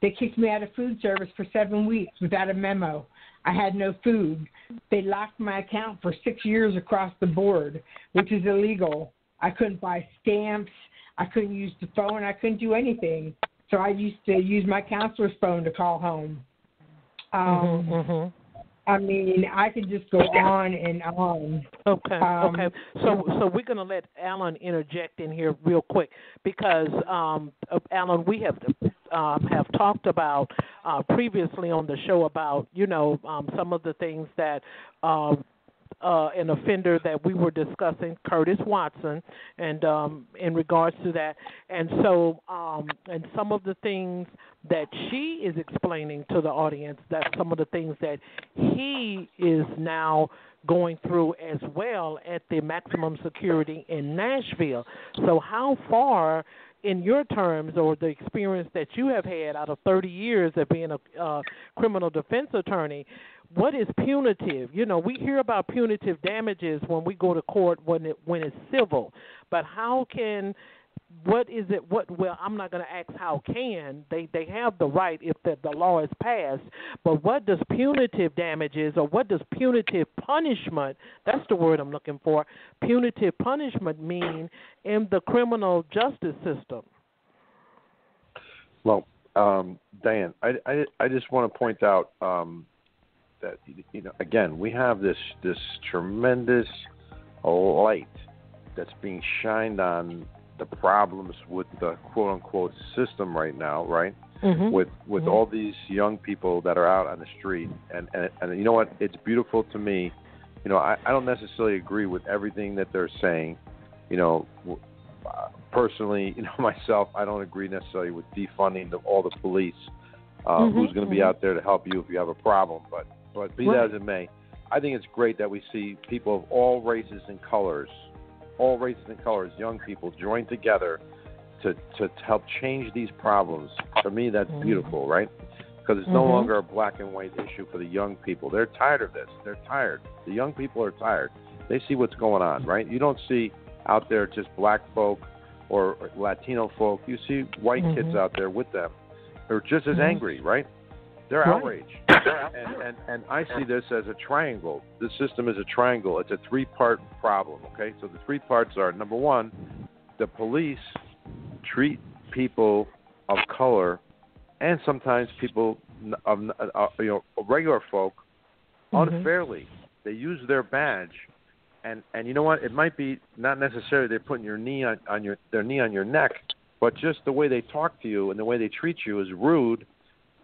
They kicked me out of food service for 7 weeks without a memo. I had no food. They locked my account for 6 years across the board, which is illegal. I couldn't buy stamps. I couldn't use the phone. I couldn't do anything. So I used to use my counselor's phone to call home. I mean, I could just go on and on. Okay. So we're going to let Allan interject in here real quick because, Allan, we have talked about previously on the show about, some of the things that an offender that we were discussing, Curtis Watson, and in regards to that. And so and some of the things that she is explaining to the audience, that some of the things that he is now going through as well at the maximum security in Nashville. So how far in your terms or the experience that you have had out of 30 years of being a criminal defense attorney, what is punitive? You know, we hear about punitive damages when we go to court when it's civil, but how can, what is it, I'm not going to ask how can. They have the right if the law is passed, but what does punitive damages or what does punitive punishment, that's the word I'm looking for, punitive punishment mean in the criminal justice system? Well, Diane, I just want to point out that, again, we have this tremendous light that's being shined on the problems with the quote-unquote system right now, right? Mm-hmm. With all these young people that are out on the street. And you know what? It's beautiful to me. You know, I don't necessarily agree with everything that they're saying. You know, personally, you know, myself, I don't agree necessarily with defunding all the police. Who's going to be out there to help you if you have a problem? But be that as it may, I think it's great that we see people of all races and colors, young people join together to help change these problems. For me, that's beautiful, right? Because it's no longer a black and white issue for the young people. They're tired of this. They're tired. The young people are tired. They see what's going on, right? You don't see out there just black folk or Latino folk. You see white kids out there with them. They're just as angry, right? They're outraged. And I see this as a triangle. This system is a triangle. It's a three-part problem, okay? So the three parts are, number one, the police treat people of color and sometimes people of regular folk unfairly. They use their badge, and you know what? It might be not necessarily they're putting their knee on your neck, but just the way they talk to you and the way they treat you is rude,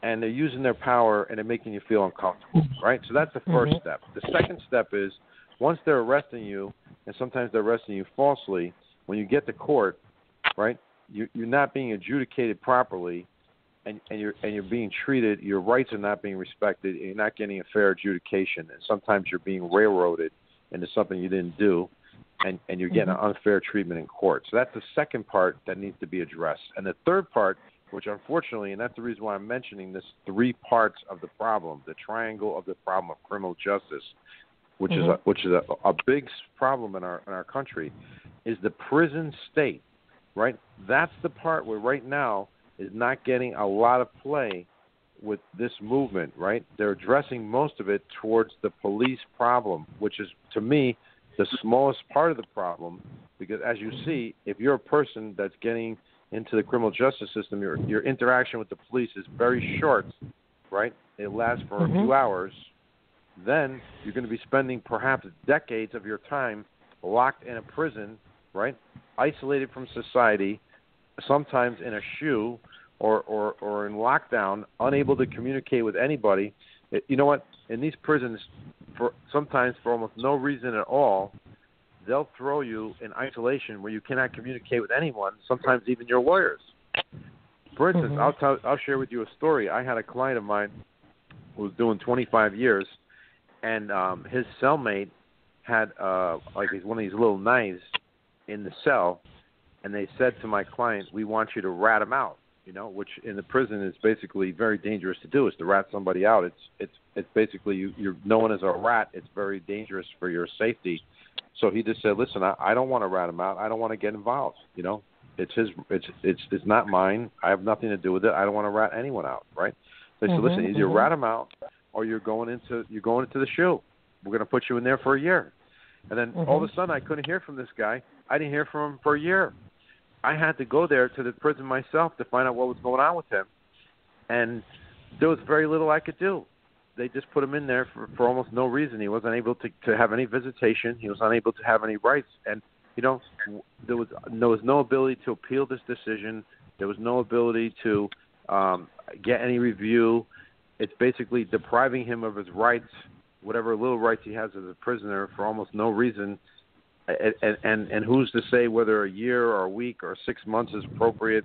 and they're using their power and they're making you feel uncomfortable, right? So that's the first step. The second step is once they're arresting you, and sometimes they're arresting you falsely, when you get to court, right, you're not being adjudicated properly, and you're being treated, your rights are not being respected, and you're not getting a fair adjudication, and sometimes you're being railroaded into something you didn't do. And you're getting an unfair treatment in court. So that's the second part that needs to be addressed. And the third part, which unfortunately, and that's the reason why I'm mentioning this, three parts of the problem, the triangle of the problem of criminal justice, which is a big problem in our country, is the prison state, right? That's the part where right now is not getting a lot of play with this movement, right? They're addressing most of it towards the police problem, which is, to me, the smallest part of the problem, because as you see, if you're a person that's getting into the criminal justice system, your interaction with the police is very short, right? It lasts for a few hours. Then you're going to be spending perhaps decades of your time locked in a prison, right? Isolated from society, sometimes in a shoe or in lockdown, unable to communicate with anybody. You know what? In these prisons, sometimes for almost no reason at all, they'll throw you in isolation where you cannot communicate with anyone, sometimes even your lawyers. For instance, I'll share with you a story. I had a client of mine who was doing 25 years, and his cellmate had one of these little knives in the cell, and they said to my client, "We want you to rat him out." You know, which in the prison is basically very dangerous to do, is to rat somebody out. It's basically you're known as a rat. It's very dangerous for your safety. So he just said, "Listen, I don't want to rat him out. I don't want to get involved. You know, it's his. It's not mine. I have nothing to do with it. I don't want to rat anyone out." Right? They said, "Listen, either rat him out, or you're going into the shoe. We're going to put you in there for a year." And then all of a sudden, I couldn't hear from this guy. I didn't hear from him for a year. I had to go there to the prison myself to find out what was going on with him, and there was very little I could do. They just put him in there for almost no reason. He wasn't able to have any visitation. He was unable to have any rights, and you know there was no ability to appeal this decision. There was no ability to get any review. It's basically depriving him of his rights, whatever little rights he has as a prisoner, for almost no reason. And who's to say whether a year or a week or 6 months is appropriate?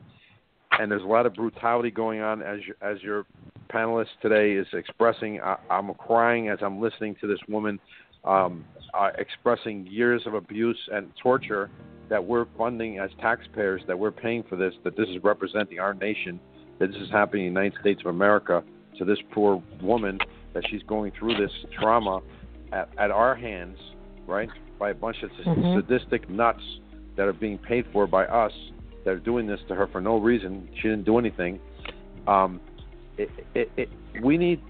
And there's a lot of brutality going on, as your panelist today is expressing. I'm crying as I'm listening to this woman expressing years of abuse and torture that we're funding as taxpayers, that we're paying for this, that this is representing our nation, that this is happening in the United States of America to this poor woman, that she's going through this trauma at our hands, right? By a bunch of sadistic nuts that are being paid for by us, that are doing this to her for no reason. She didn't do anything. We need,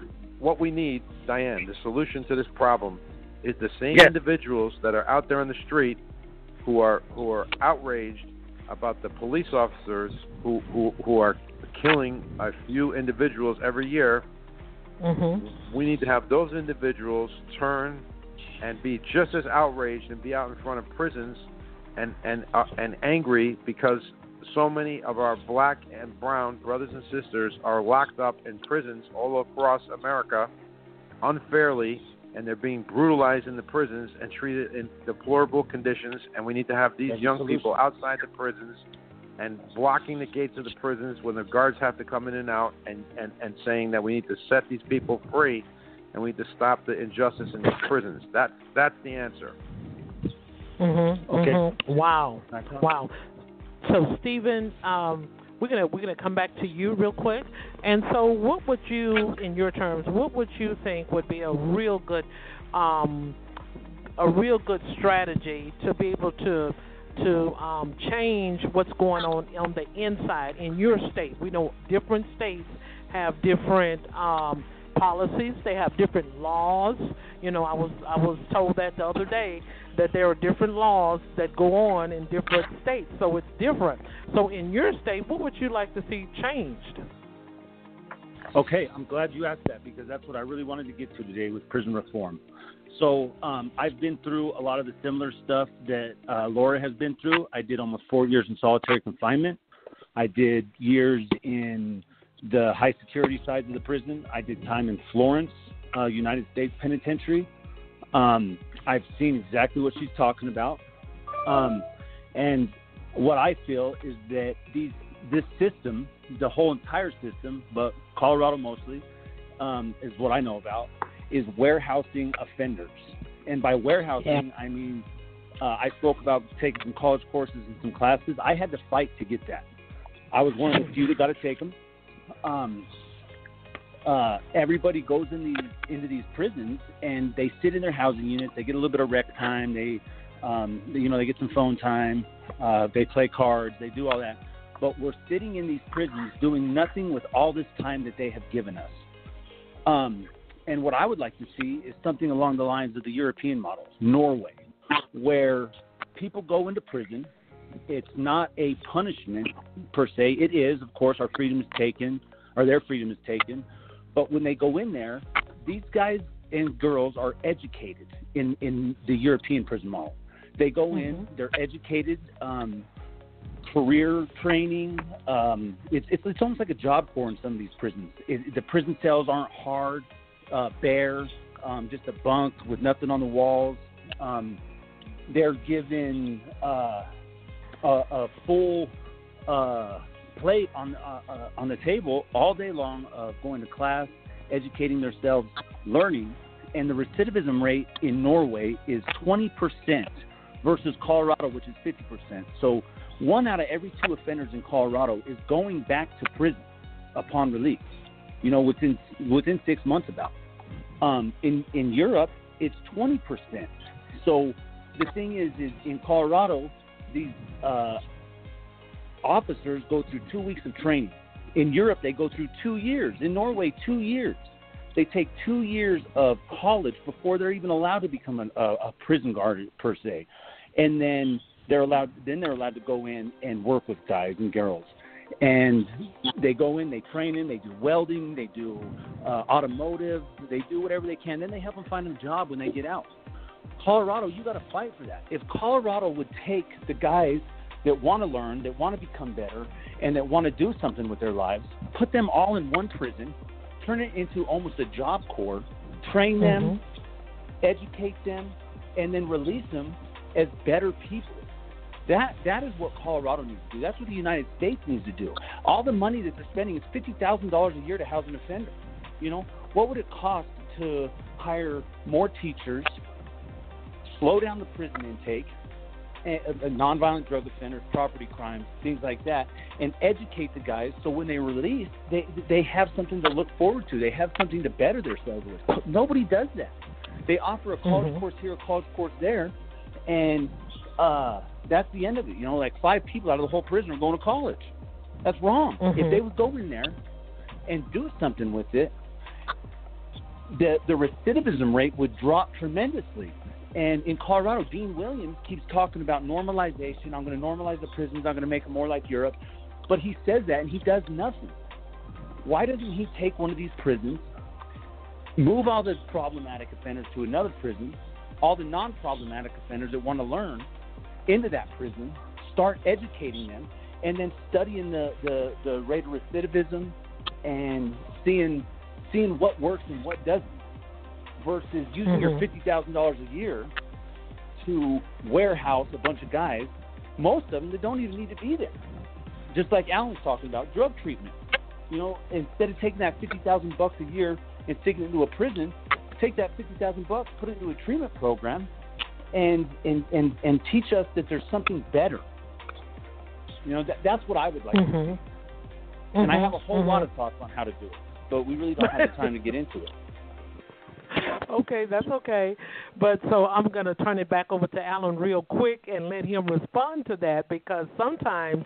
Diane, the solution to this problem is the same individuals that are out there on the street who are outraged about the police officers who are killing a few individuals every year. We need to have those individuals turn and be just as outraged and be out in front of prisons and angry because so many of our black and brown brothers and sisters are locked up in prisons all across America unfairly, and they're being brutalized in the prisons and treated in deplorable conditions, and we need to have these young people outside the prisons and blocking the gates of the prisons when the guards have to come in and out, and saying that we need to set these people free and we need to stop the injustice in these prisons. That's the answer. Mm-hmm. Okay. Mm-hmm. Wow. Wow. So, Stephen, we're gonna come back to you real quick. And so, what would you, in your terms, what would you think would be a real good strategy to be able to change what's going on the inside in your state? We know different states have different policies. They have different laws. You know, I was told that the other day, that there are different laws that go on in different states, so it's different. So in your state, what would you like to see changed? Okay, I'm glad you asked that, because that's what I really wanted to get to today with prison reform. So I've been through a lot of the similar stuff that Laura has been through. I did almost 4 years in solitary confinement. I did years in the high security side of the prison. I did time in Florence, United States Penitentiary. I've seen exactly what she's talking about. And what I feel is that this system, the whole entire system, but Colorado mostly, is what I know about, is warehousing offenders. And by warehousing, I mean, I spoke about taking some college courses and some classes. I had to fight to get that. I was one of the few that got to take them. Everybody goes into these prisons, and they sit in their housing units. They get a little bit of rec time. They get some phone time. They play cards. They do all that. But we're sitting in these prisons doing nothing with all this time that they have given us. And what I would like to see is something along the lines of the European model, Norway, where people go into prison. It's not a punishment per se. It is, of course, their freedom is taken. But when they go in there, these guys and girls are educated in the European prison model. They go in, they're educated, career training. It's almost like a job corps in some of these prisons. The prison cells aren't hard, bare, just a bunk with nothing on the walls. They're given a full plate on the table all day long of going to class, educating themselves, learning, and the recidivism rate in Norway is 20% versus Colorado, which is 50%. So 1 out of every 2 offenders in Colorado is going back to prison upon release, within 6 months about. In Europe, it's 20%. So the thing is in Colorado, these officers go through 2 weeks of training. In Europe, they go through 2 years. In Norway, 2 years. They take 2 years of college before they're even allowed to become a prison guard per se, and then they're allowed to go in and work with guys and girls. And they go in, they train in, they do welding, they do automotive, they do whatever they can. Then they help them find a job when they get out. Colorado, you got to fight for that. If Colorado would take the guys that want to learn, that want to become better, and that want to do something with their lives, put them all in one prison, turn it into almost a job corps, train them, educate them, and then release them as better people. That is what Colorado needs to do. That's what the United States needs to do. All the money that they're spending is $50,000 a year to house an offender. What would it cost to hire more teachers, slow down the prison intake, nonviolent drug offenders, property crimes, things like that, and educate the guys so when they release, they have something to look forward to. They have something to better themselves with. Nobody does that. They offer a college course here, a college course there, and that's the end of it. Like 5 people out of the whole prison are going to college. That's wrong. If they would go in there and do something with it, the recidivism rate would drop tremendously. And in Colorado, Dean Williams keeps talking about normalization. I'm going to normalize the prisons. I'm going to make them more like Europe. But he says that, and he does nothing. Why doesn't he take one of these prisons, move all the problematic offenders to another prison, all the non-problematic offenders that want to learn, into that prison, start educating them, and then studying the rate of recidivism and seeing what works and what doesn't, versus using your $50,000 a year to warehouse a bunch of guys, most of them that don't even need to be there. Just like Allan's talking about, drug treatment. You know, instead of taking that $50,000 a year and sticking it into a prison, take that $50,000, put it into a treatment program, and teach us that there's something better. You know, that's what I would like to do. And I have a whole lot of thoughts on how to do it, but we really don't have the time to get into it. Okay, that's okay. But so I'm going to turn it back over to Allan real quick and let him respond to that, because sometimes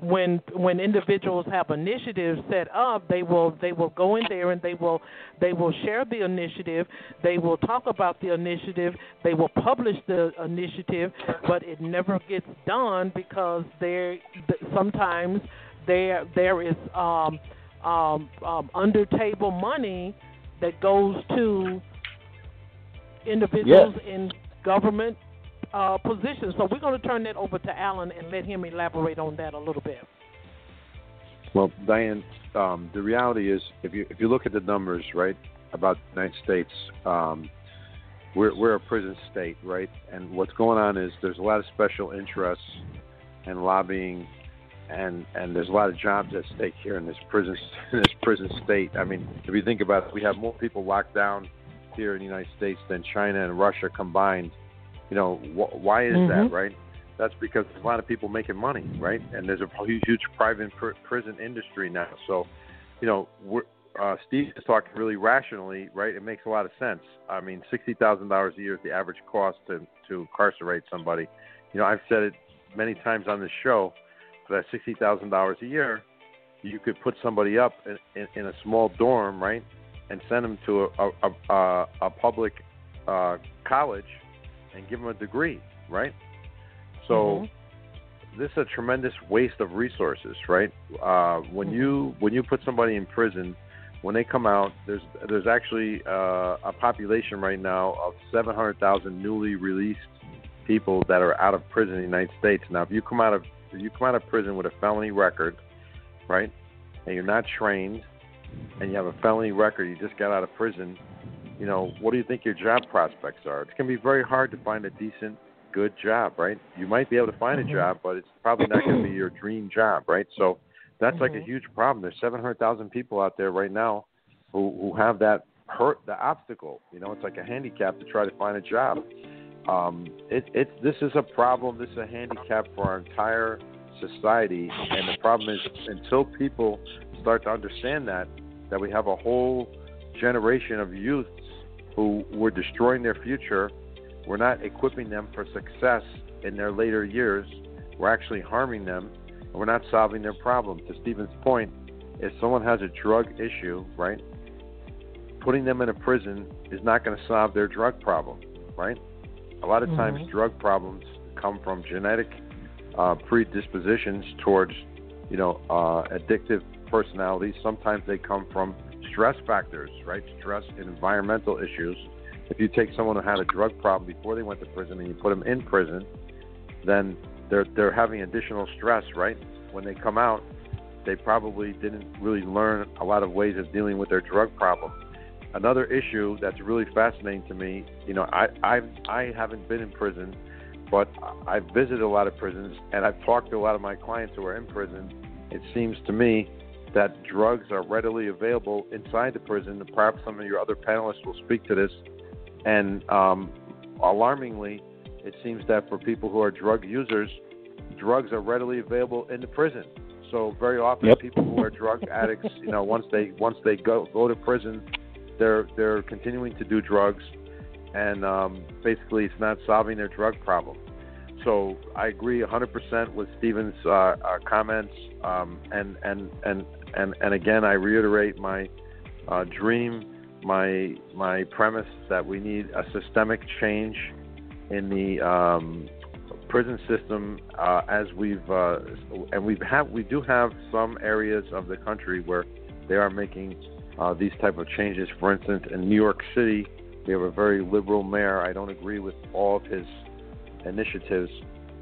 when individuals have initiatives set up, they will go in there and they will share the initiative, they will talk about the initiative, they will publish the initiative, but it never gets done because sometimes there is under table money that goes to individuals in government positions. So we're going to turn that over to Allan and let him elaborate on that a little bit. Well, Diane, the reality is, if you look at the numbers, right, about the United States, we're a prison state, right? And what's going on is there's a lot of special interests and lobbying, and there's a lot of jobs at stake here in this prison state. I mean, if you think about it, we have more people locked down here in the United States than China and Russia combined. You know, why is that, right? That's because there's a lot of people making money, right? And there's a huge private prison industry now. So, you know, Steve is talking really rationally, right? It makes a lot of sense. I mean, $60,000 a year is the average cost to incarcerate somebody. You know, I've said it many times on this show. That $60,000 a year, you could put somebody up in a small dorm, right, and send them to a public college and give them a degree, right? So this is a tremendous waste of resources, right? When you put somebody in prison, when they come out, there's actually a population right now of 700,000 newly released people that are out of prison in the United States. Now, if you come out of prison with a felony record, right, and you're not trained, and you have a felony record, you just got out of prison, you know, what do you think your job prospects are? It's going to be very hard to find a decent, good job, right? You might be able to find a job, but it's probably not going to be your dream job, right? So that's like a huge problem. There's 700,000 people out there right now who have the obstacle. You know, it's like a handicap to try to find a job. This is a problem. This is a handicap for our entire society, and the problem is until people start to understand that we have a whole generation of youths who we're destroying their future. We're not equipping them for success in their later years. We're actually harming them, and we're not solving their problem. To Stephen's point, if someone has a drug issue, right, putting them in a prison is not going to solve their drug problem, right? A lot of times drug problems come from genetic predispositions towards, you know, addictive personalities. Sometimes they come from stress factors, right? Stress and environmental issues. If you take someone who had a drug problem before they went to prison and you put them in prison, then they're having additional stress, right? When they come out, they probably didn't really learn a lot of ways of dealing with their drug problem. Another issue that's really fascinating to me, you know, I haven't been in prison, but I've visited a lot of prisons, and I've talked to a lot of my clients who are in prison. It seems to me that drugs are readily available inside the prison. Perhaps some of your other panelists will speak to this. And alarmingly, it seems that for people who are drug users, drugs are readily available in the prison. So very often people who are drug addicts, you know, once they go to prison, they're continuing to do drugs, and basically it's not solving their drug problem. So I agree 100% with Stephen's comments, and again I reiterate my dream, my premise that we need a systemic change in the prison system, as we do have some areas of the country where they are making these type of changes. For instance, in New York City, we have a very liberal mayor. I don't agree with all of his initiatives,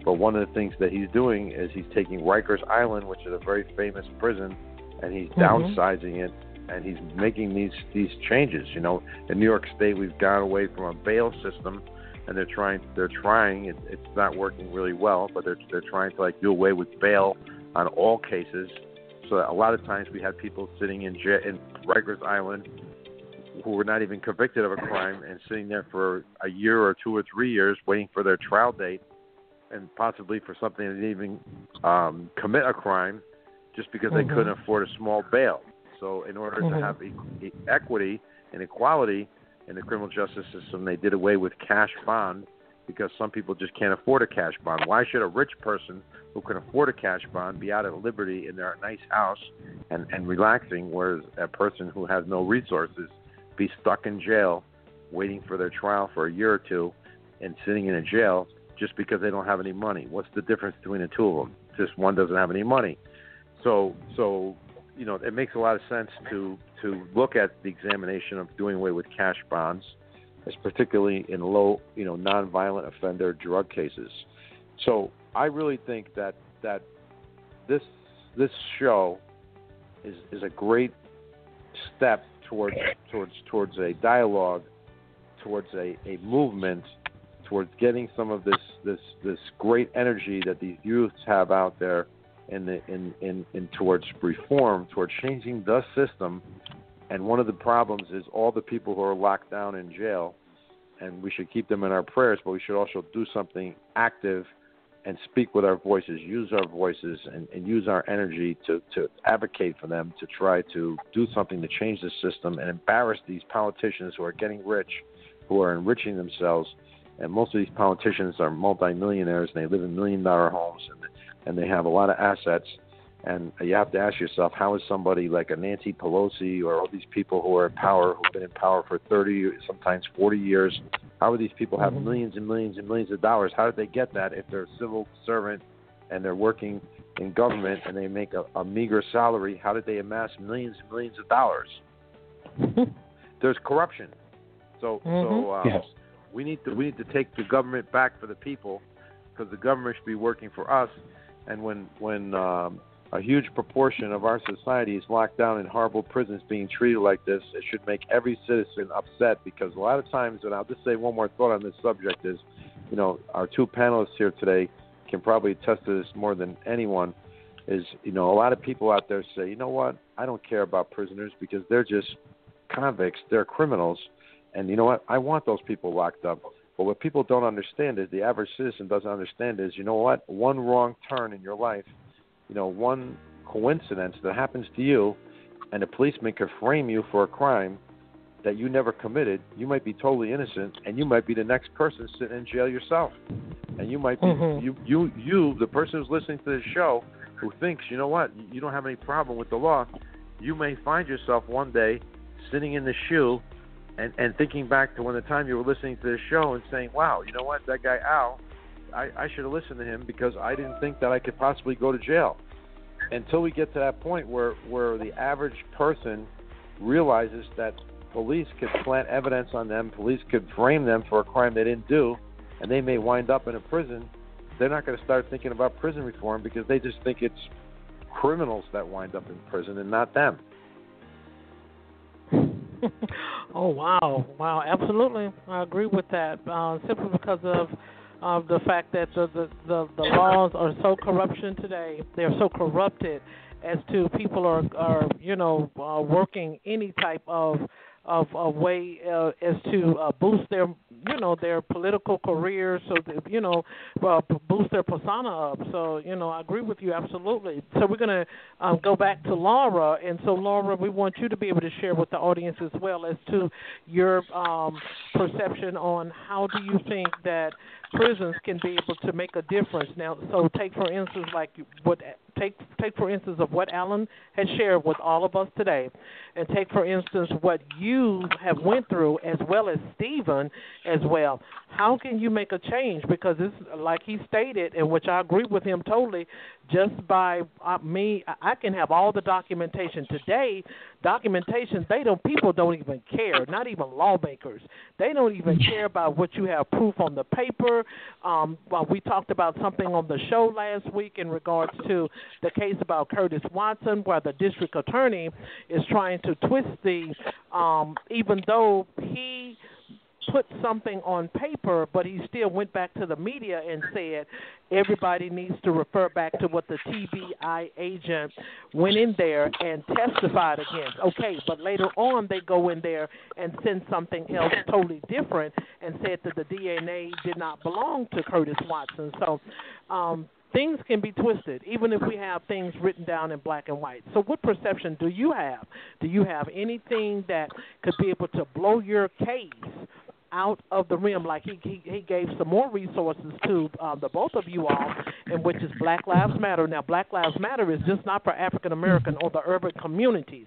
But one of the things that he's doing is he's taking Rikers Island, which is a very famous prison, and he's downsizing it, and he's making these changes. You know, in New York State, we've gone away from a bail system, and they're trying. It's not working really well, but they're trying to like do away with bail on all cases. So a lot of times we had people sitting in jail in Rikers Island who were not even convicted of a crime and sitting there for a year or 2 or 3 years waiting for their trial date, and possibly for something that didn't even commit a crime, just because they couldn't afford a small bail. So in order to have equity and equality in the criminal justice system, they did away with cash bond, because some people just can't afford a cash bond. Why should a rich person who can afford a cash bond be out at liberty in their nice house and relaxing, whereas a person who has no resources be stuck in jail waiting for their trial for a year or two and sitting in a jail just because they don't have any money? What's the difference between the two of them? Just one doesn't have any money. So you know, it makes a lot of sense to look at the examination of doing away with cash bonds, as particularly in low, you know, nonviolent offender drug cases. So I really think that this show is a great step towards a dialogue, towards a movement, towards getting some of this great energy that these youths have out there in towards reform, towards changing the system. And one of the problems is all the people who are locked down in jail, and we should keep them in our prayers, but we should also do something active and speak with our voices, use our voices and use our energy to advocate for them, to try to do something to change the system and embarrass these politicians who are getting rich, who are enriching themselves. And most of these politicians are multimillionaires, and they live in million-dollar homes, and they have a lot of assets. And you have to ask yourself, how is somebody like a Nancy Pelosi or all these people who are in power, who've been in power for 30, sometimes 40 years, how are these people have millions and millions and millions of dollars? How did they get that if they're a civil servant and they're working in government and they make a meager salary? How did they amass millions and millions of dollars? There's corruption. So we need to take the government back for the people, because the government should be working for us. And when a huge proportion of our society is locked down in horrible prisons being treated like this, it should make every citizen upset, because a lot of times, and I'll just say one more thought on this subject is, you know, our two panelists here today can probably attest to this more than anyone, is, you know, a lot of people out there say, you know what, I don't care about prisoners because they're just convicts, they're criminals, and you know what, I want those people locked up. But what people don't understand is, the average citizen doesn't understand is, you know what, one wrong turn in your life, you know, one coincidence that happens to you, and a policeman could frame you for a crime that you never committed. You might be totally innocent, and you might be the next person sitting in jail yourself. And you might be you, the person who's listening to this show, who thinks, you know what, you don't have any problem with the law, you may find yourself one day sitting in the shoe and thinking back to when the time you were listening to this show and saying, wow, you know what, that guy Al, I should have listened to him because I didn't think that I could possibly go to jail. Until we get to that point where the average person realizes that police could plant evidence on them, police could frame them for a crime they didn't do, and they may wind up in a prison, they're not going to start thinking about prison reform because they just think it's criminals that wind up in prison and not them. Oh, wow. Wow, absolutely. I agree with that, simply because of the fact that the laws are so corruption today. They're so corrupted as to people are you know, working any type of way as to boost their, you know, their political careers, so that, you know, boost their persona up. So, you know, I agree with you absolutely. So we're going to go back to Laura. And so, Laura, we want you to be able to share with the audience as well as to your perception on how do you think that prisons can be able to make a difference. Now, so take for instance, like what take for instance of what Allan has shared with all of us today, and take for instance what you have went through, as well as Stephen as well. How can you make a change? Because it's like he stated, and which I agree with him totally, just by me. I can have all the documentation today. Documentation, people don't even care, not even lawmakers. They don't even care about what you have proof on the paper. We talked about something on the show last week in regards to the case about Curtis Watson, where the district attorney is trying to twist the, even though he put something on paper, but he still went back to the media and said everybody needs to refer back to what the TBI agent went in there and testified against. Okay, but later on they go in there and send something else totally different and said that the DNA did not belong to Curtis Watson. So things can be twisted, even if we have things written down in black and white. So what perception do you have? Do you have anything that could be able to blow your case out of the rim, like he gave some more resources to the both of you all, and which is Black Lives Matter. Now, Black Lives Matter is just not for African American or the urban communities.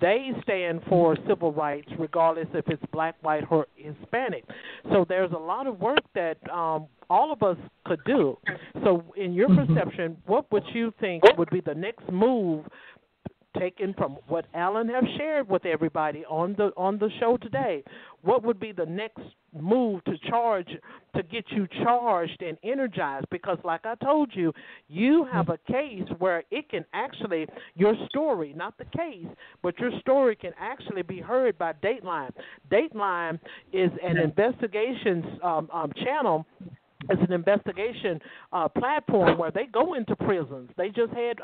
They stand for civil rights, regardless if it's black, white, or Hispanic. So there's a lot of work that all of us could do. So in your perception, what would you think would be the next move taken from what Allan have shared with everybody on the show today? What would be the next move to charge, to get you charged and energized? Because like I told you, you have a case where it can actually, your story, not the case, but your story can actually be heard by Dateline. Dateline is an investigations channel. It's an investigation platform where they go into prisons. They just had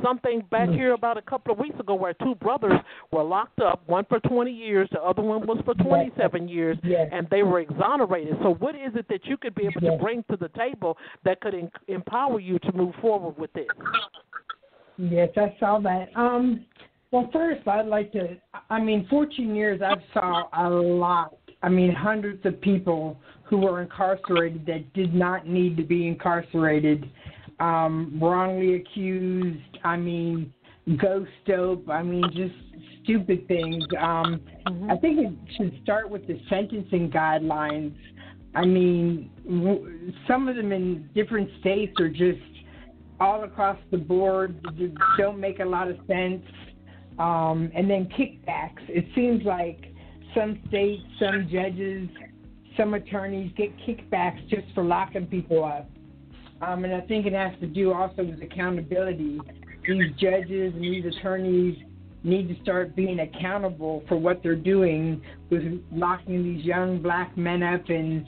something back here about a couple of weeks ago where two brothers were locked up, one for 20 years, the other one was for 27 years, and they were exonerated. So what is it that you could be able to bring to the table that could empower you to move forward with this? Yes, I saw that. Well, first, I'd like to, 14 years, I saw a lot. Hundreds of people who were incarcerated that did not need to be incarcerated, wrongly accused, ghost dope, just stupid things. I think it should start with the sentencing guidelines. Some of them in different states are just all across the board, don't make a lot of sense. And then kickbacks. It seems like some states, some judges, some attorneys get kickbacks just for locking people up. And I think it has to do also with accountability. These judges and these attorneys need to start being accountable for what they're doing with locking these young black men up and,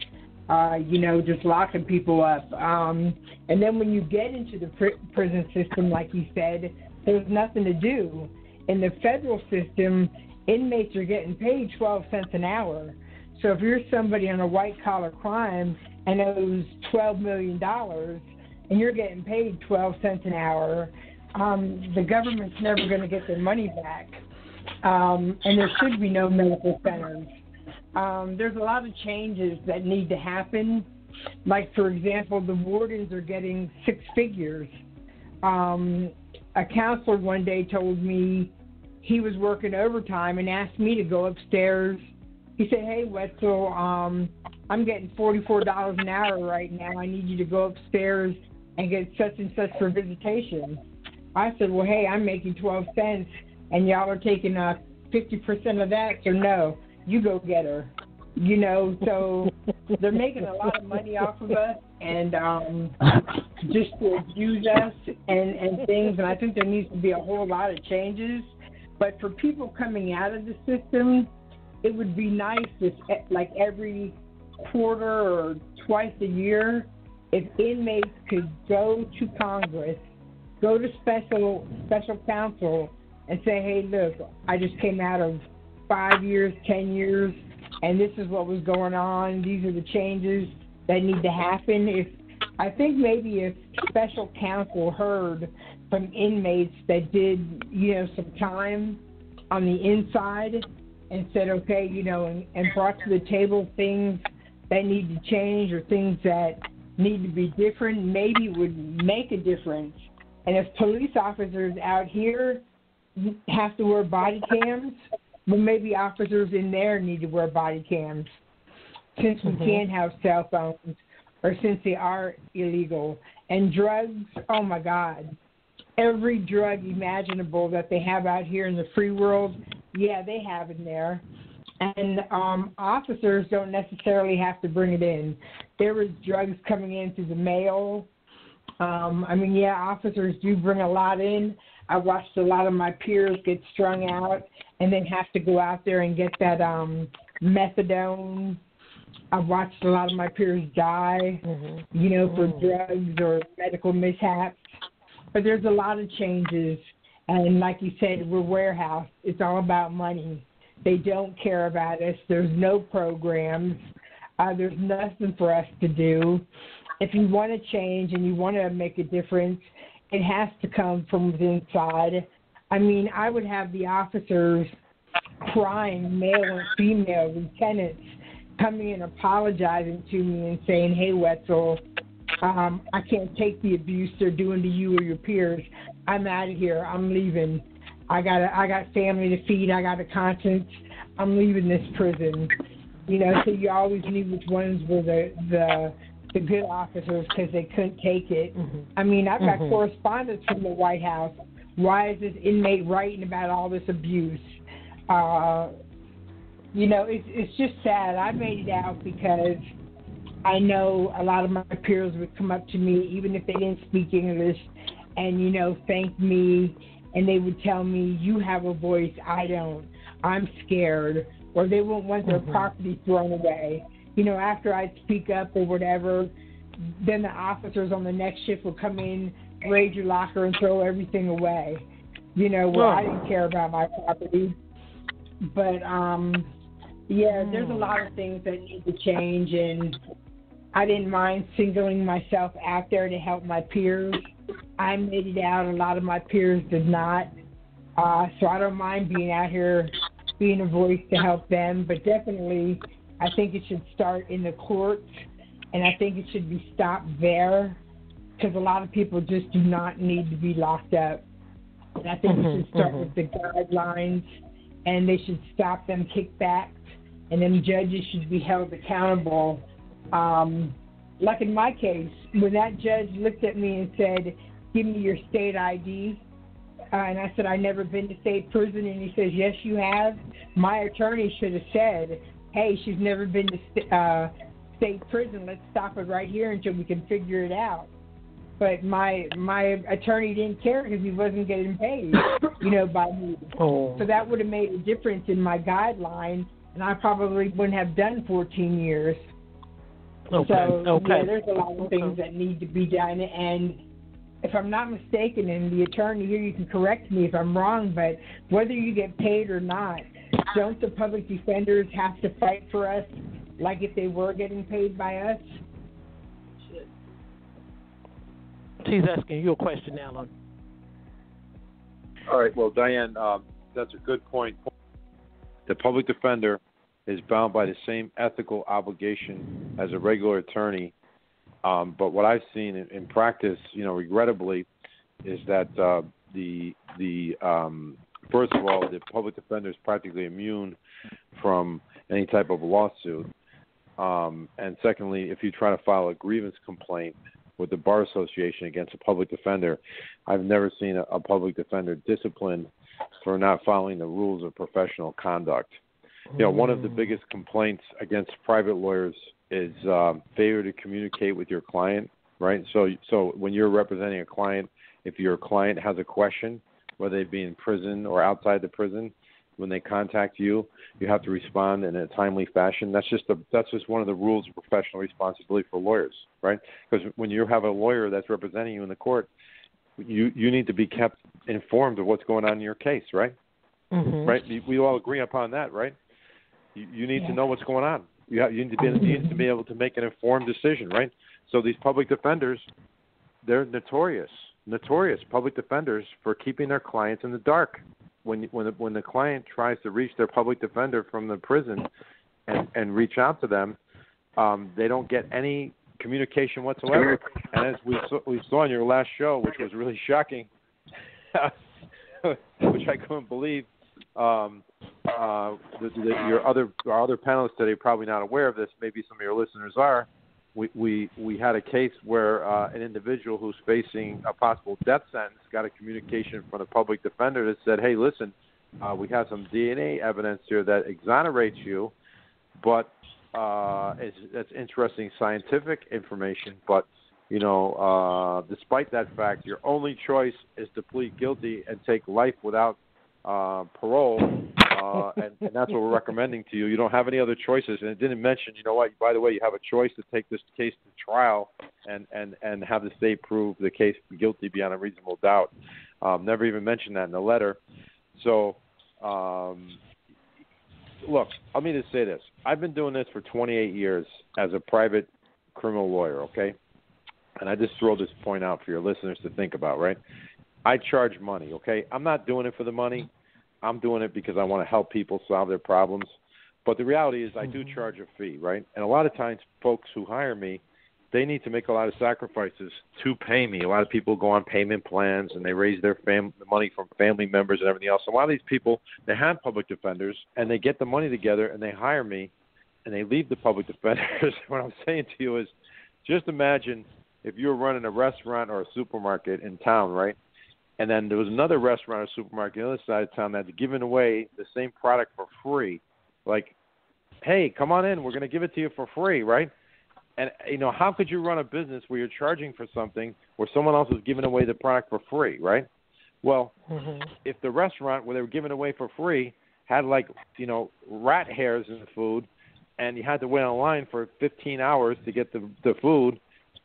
just locking people up. And then when you get into the prison system, like you said, there's nothing to do. In the federal system, inmates are getting paid 12 cents an hour. So if you're somebody on a white-collar crime and owes $12 million and you're getting paid 12 cents an hour, the government's never going to get their money back. And there should be no medical centers. There's a lot of changes that need to happen. Like, for example, the wardens are getting six figures. A counselor one day told me he was working overtime and asked me to go upstairs. He said, "Hey, Wetzel, I'm getting $44 an hour right now. I need you to go upstairs and get such and such for visitation." I said, "Well, hey, I'm making 12 cents, and y'all are taking 50% of that, so no, you go get her." So they're making a lot of money off of us and just to abuse us and things, and I think there needs to be a whole lot of changes. But for people coming out of the system, it would be nice if, like every quarter or twice a year, if inmates could go to Congress, go to special counsel, and say, "Hey, look, I just came out of 5 years, 10 years, and this is what was going on. These are the changes that need to happen." I think maybe if special counsel heard from inmates that did, some time on the inside and said, okay, and brought to the table things that need to change or things that need to be different, maybe would make a difference. And if police officers out here have to wear body cams, well, maybe officers in there need to wear body cams since we can't have cell phones or since they are illegal. and drugs, oh, my God. Every drug imaginable that they have out here in the free world, yeah, they have it there. And officers don't necessarily have to bring it in. There was drugs coming in through the mail. Officers do bring a lot in. I watched a lot of my peers get strung out and then have to go out there and get that methadone. I've watched a lot of my peers die, for drugs or medical mishaps. But there's a lot of changes. And like you said, we're warehouse. It's all about money. They don't care about us. There's no programs. There's nothing for us to do. If you want to change and you want to make a difference, it has to come from the inside. I mean, I would have the officers crying, male and female lieutenants, coming and apologizing to me and saying, hey, Wetzel, I can't take the abuse they're doing to you or your peers. I'm out of here. I'm leaving. I got family to feed. I got a conscience. I'm leaving this prison. You know, so you always knew which ones were the good officers because they couldn't take it. Mm-hmm. I mean, I've got correspondence from the White House. Why is this inmate writing about all this abuse? It's just sad. I made it out because I know a lot of my peers would come up to me, even if they didn't speak English, and, thank me. And they would tell me, you have a voice, I don't. I'm scared. Or they wouldn't want their property thrown away. After I'd speak up or whatever, then the officers on the next shift would come in, raid your locker, and throw everything away. I didn't care about my property. But, there's a lot of things that need to change. And I didn't mind singling myself out there to help my peers. I made it out. A lot of my peers did not. So I don't mind being out here, being a voice to help them. But definitely, I think it should start in the courts, and I think it should be stopped there because a lot of people just do not need to be locked up. And I think it should start with the guidelines, and they should stop them kickbacks, and then judges should be held accountable. Like in my case, when that judge looked at me and said, give me your state ID, and I said, I've never been to state prison, and he says, yes, you have. My attorney should have said, hey, she's never been to state prison. Let's stop it right here until we can figure it out. But my attorney didn't care because he wasn't getting paid, by me. Oh. So that would have made a difference in my guideline, and I probably wouldn't have done 14 years. Okay. So, there's a lot of things that need to be done. And if I'm not mistaken, and the attorney here, you can correct me if I'm wrong, but whether you get paid or not, don't the public defenders have to fight for us like if they were getting paid by us? She's asking you a question, Allan. All right. Well, Diane, that's a good point. The public defender is bound by the same ethical obligation as a regular attorney. But what I've seen in practice, regrettably, is that first of all, the public defender is practically immune from any type of lawsuit. And secondly, if you try to file a grievance complaint with the Bar Association against a public defender, I've never seen a public defender disciplined for not following the rules of professional conduct. One of the biggest complaints against private lawyers is failure to communicate with your client, right? So when you're representing a client, if your client has a question, whether they be in prison or outside the prison, when they contact you, you have to respond in a timely fashion. That's just one of the rules of professional responsibility for lawyers, right? Because when you have a lawyer that's representing you in the court, you need to be kept informed of what's going on in your case, right? Mm-hmm. Right? We all agree upon that, right? You need to know what's going on. You need to be able to make an informed decision, right? So these public defenders, they're notorious public defenders for keeping their clients in the dark. When the client tries to reach their public defender from the prison and reach out to them, they don't get any communication whatsoever. And as we saw in your last show, which was really shocking, which I couldn't believe, your other panelists today are probably not aware of this. Maybe some of your listeners are. we had a case where an individual who's facing a possible death sentence got a communication from the public defender that said, hey, listen, we have some DNA evidence here that exonerates you, but that's interesting scientific information, but you know, despite that fact, your only choice is to plead guilty and take life without parole, and that's what we're recommending to you. You don't have any other choices. And it didn't mention, you know what, by the way, you have a choice to take this case to trial and have the state prove the case guilty beyond a reasonable doubt. Never even mentioned that in the letter. So, look, let me just say this. I've been doing this for 28 years as a private criminal lawyer, okay? And I just throw this point out for your listeners to think about, right? I charge money, okay? I'm not doing it for the money. I'm doing it because I want to help people solve their problems. But the reality is I do charge a fee, right? And a lot of times folks who hire me, they need to make a lot of sacrifices to pay me. A lot of people go on payment plans and they raise their money from family members and everything else. A lot of these people, they have public defenders and they get the money together and they hire me and they leave the public defenders. What I'm saying to you is just imagine if you were running a restaurant or a supermarket in town, right? And then there was another restaurant or supermarket on the other side of town that's giving away the same product for free. Like, hey, come on in. We're going to give it to you for free, right? And, you know, how could you run a business where you're charging for something where someone else is giving away the product for free, right? Well, if the restaurant where they were giving away for free had, like, you know, rat hairs in the food and you had to wait online for 15 hours to get the food,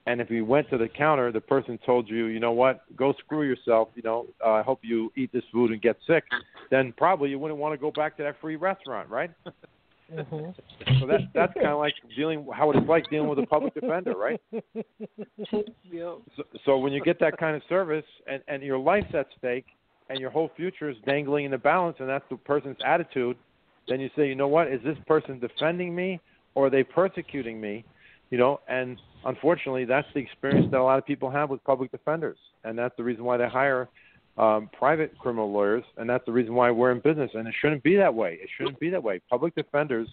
and if you went to the counter, the person told you, you know what, go screw yourself, you know, I hope you eat this food and get sick, then probably you wouldn't want to go back to that free restaurant, right? So that's kind of like dealing with a public defender, right? So when you get that kind of service and your life's at stake and your whole future is dangling in the balance and that's the person's attitude, then you say, you know what, is this person defending me or are they persecuting me? You know, and unfortunately, that's the experience that a lot of people have with public defenders, and that's the reason why they hire private criminal lawyers, and that's the reason why we're in business, and it shouldn't be that way. It shouldn't be that way. Public defenders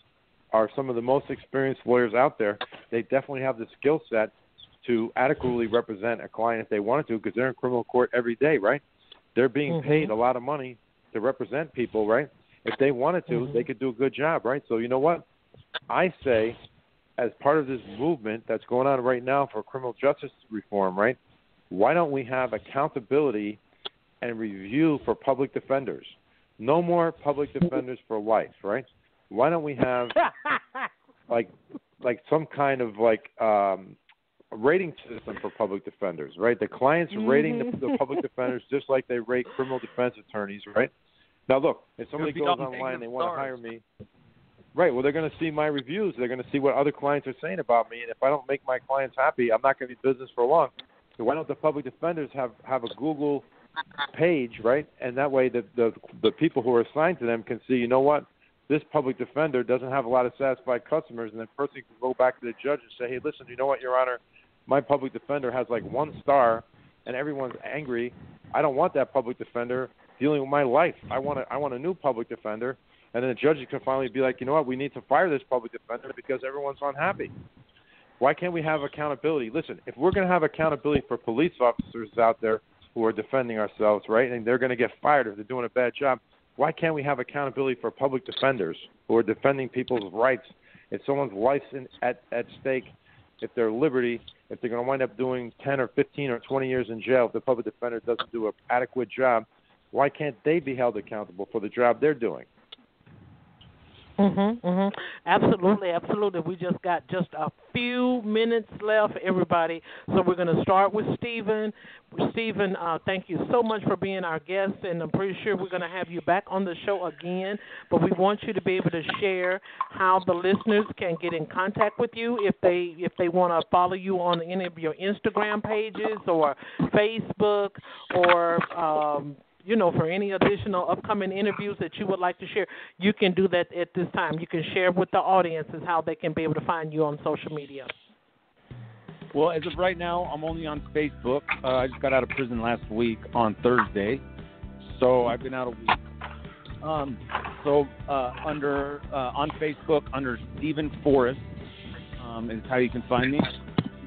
are some of the most experienced lawyers out there. They definitely have the skill set to adequately represent a client if they wanted to because they're in criminal court every day, right? They're being paid a lot of money to represent people, right? If they wanted to, they could do a good job, right? So you know what? I say, as part of this movement that's going on right now for criminal justice reform, right, why don't we have accountability and review for public defenders? No more public defenders for life, right? Why don't we have like some kind of rating system for public defenders, right? The clients rating the public defenders just like they rate criminal defense attorneys, right? Now, look, if somebody goes online and they want to hire me, right, well, they're going to see my reviews. They're going to see what other clients are saying about me. And if I don't make my clients happy, I'm not going to be in business for long. So why don't the public defenders have a Google page, right? And that way the people who are assigned to them can see, you know what, this public defender doesn't have a lot of satisfied customers. And then first they can go back to the judge and say, hey, listen, you know what, Your Honor, my public defender has like one star and everyone's angry. I don't want that public defender dealing with my life. I want a new public defender. And then the judges can finally be like, you know what, we need to fire this public defender because everyone's unhappy. Why can't we have accountability? Listen, if we're going to have accountability for police officers out there who are defending ourselves, right, and they're going to get fired if they're doing a bad job, why can't we have accountability for public defenders who are defending people's rights? If someone's life's at stake, if their liberty, if they're going to wind up doing 10 or 15 or 20 years in jail if the public defender doesn't do an adequate job, why can't they be held accountable for the job they're doing? Absolutely, absolutely. We just got just a few minutes left, everybody. So we're going to start with Stephen. Stephen, thank you so much for being our guest, and I'm pretty sure we're going to have you back on the show again. But we want you to be able to share how the listeners can get in contact with you if they want to follow you on any of your Instagram pages or Facebook or you know, for any additional upcoming interviews that you would like to share, you can do that at this time. You can share with the audiences how they can be able to find you on social media. Well, as of right now, I'm only on Facebook. I just got out of prison last week on Thursday, so I've been out a week. On Facebook, under Stephen Forrest is how you can find me.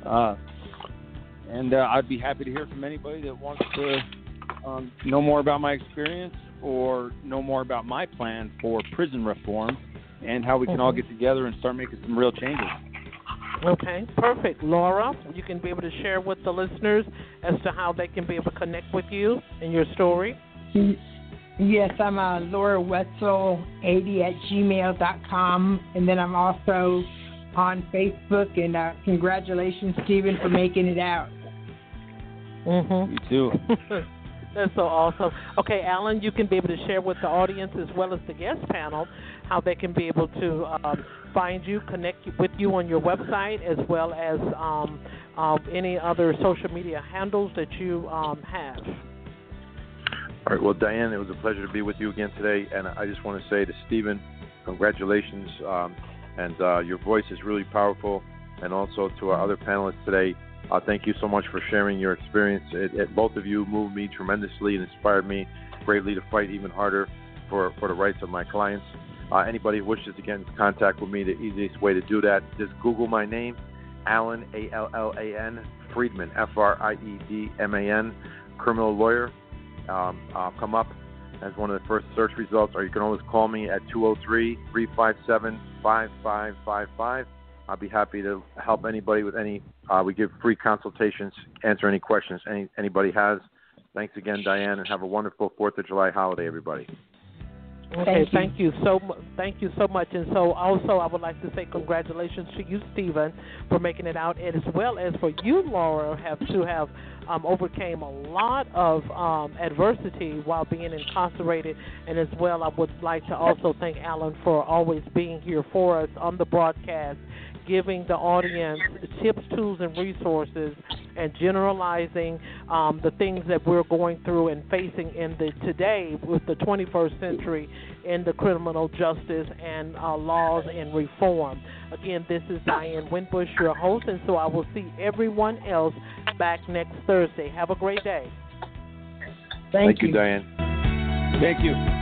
And I'd be happy to hear from anybody that wants to know more about my experience or know more about my plan for prison reform and how we can all get together and start making some real changes. Okay, perfect. Laura, you can be able to share with the listeners as to how they can be able to connect with you and your story. Yes, I'm Laura Wetzel, 80 at gmail.com, and then I'm also on Facebook, and congratulations, Stephen, for making it out. Mm-hmm. You too. That's so awesome. Okay, Allan, you can be able to share with the audience as well as the guest panel how they can be able to find you, connect with you on your website, as well as any other social media handles that you have. All right. Well, Diane, it was a pleasure to be with you again today, and I just want to say to Stephen, congratulations, and your voice is really powerful, and also to our other panelists today. Thank you so much for sharing your experience. Both of you moved me tremendously and inspired me greatly to fight even harder for the rights of my clients. Anybody who wishes to get in contact with me, the easiest way to do that, just Google my name, Allan, A-L-L-A-N, Friedman, F-R-I-E-D-M-A-N, criminal lawyer. I'll come up as one of the first search results, or you can always call me at 203-357-5555. I'll be happy to help anybody with any. We give free consultations, answer any questions anybody has. Thanks again, Diane, and have a wonderful 4th of July holiday, everybody. Okay, thank you so much. And so also I would like to say congratulations to you, Stephen, for making it out, and as well as for you, Laura, to have overcame a lot of adversity while being incarcerated. And as well, I would like to also thank Allan for always being here for us on the broadcast, giving the audience tips, tools, and resources, and generalizing the things that we're going through and facing in the today with the 21st century in the criminal justice and laws and reform. Again, this is Diane Winbush, your host, and so I will see everyone else back next Thursday. Have a great day. Thank you, Diane. Thank you.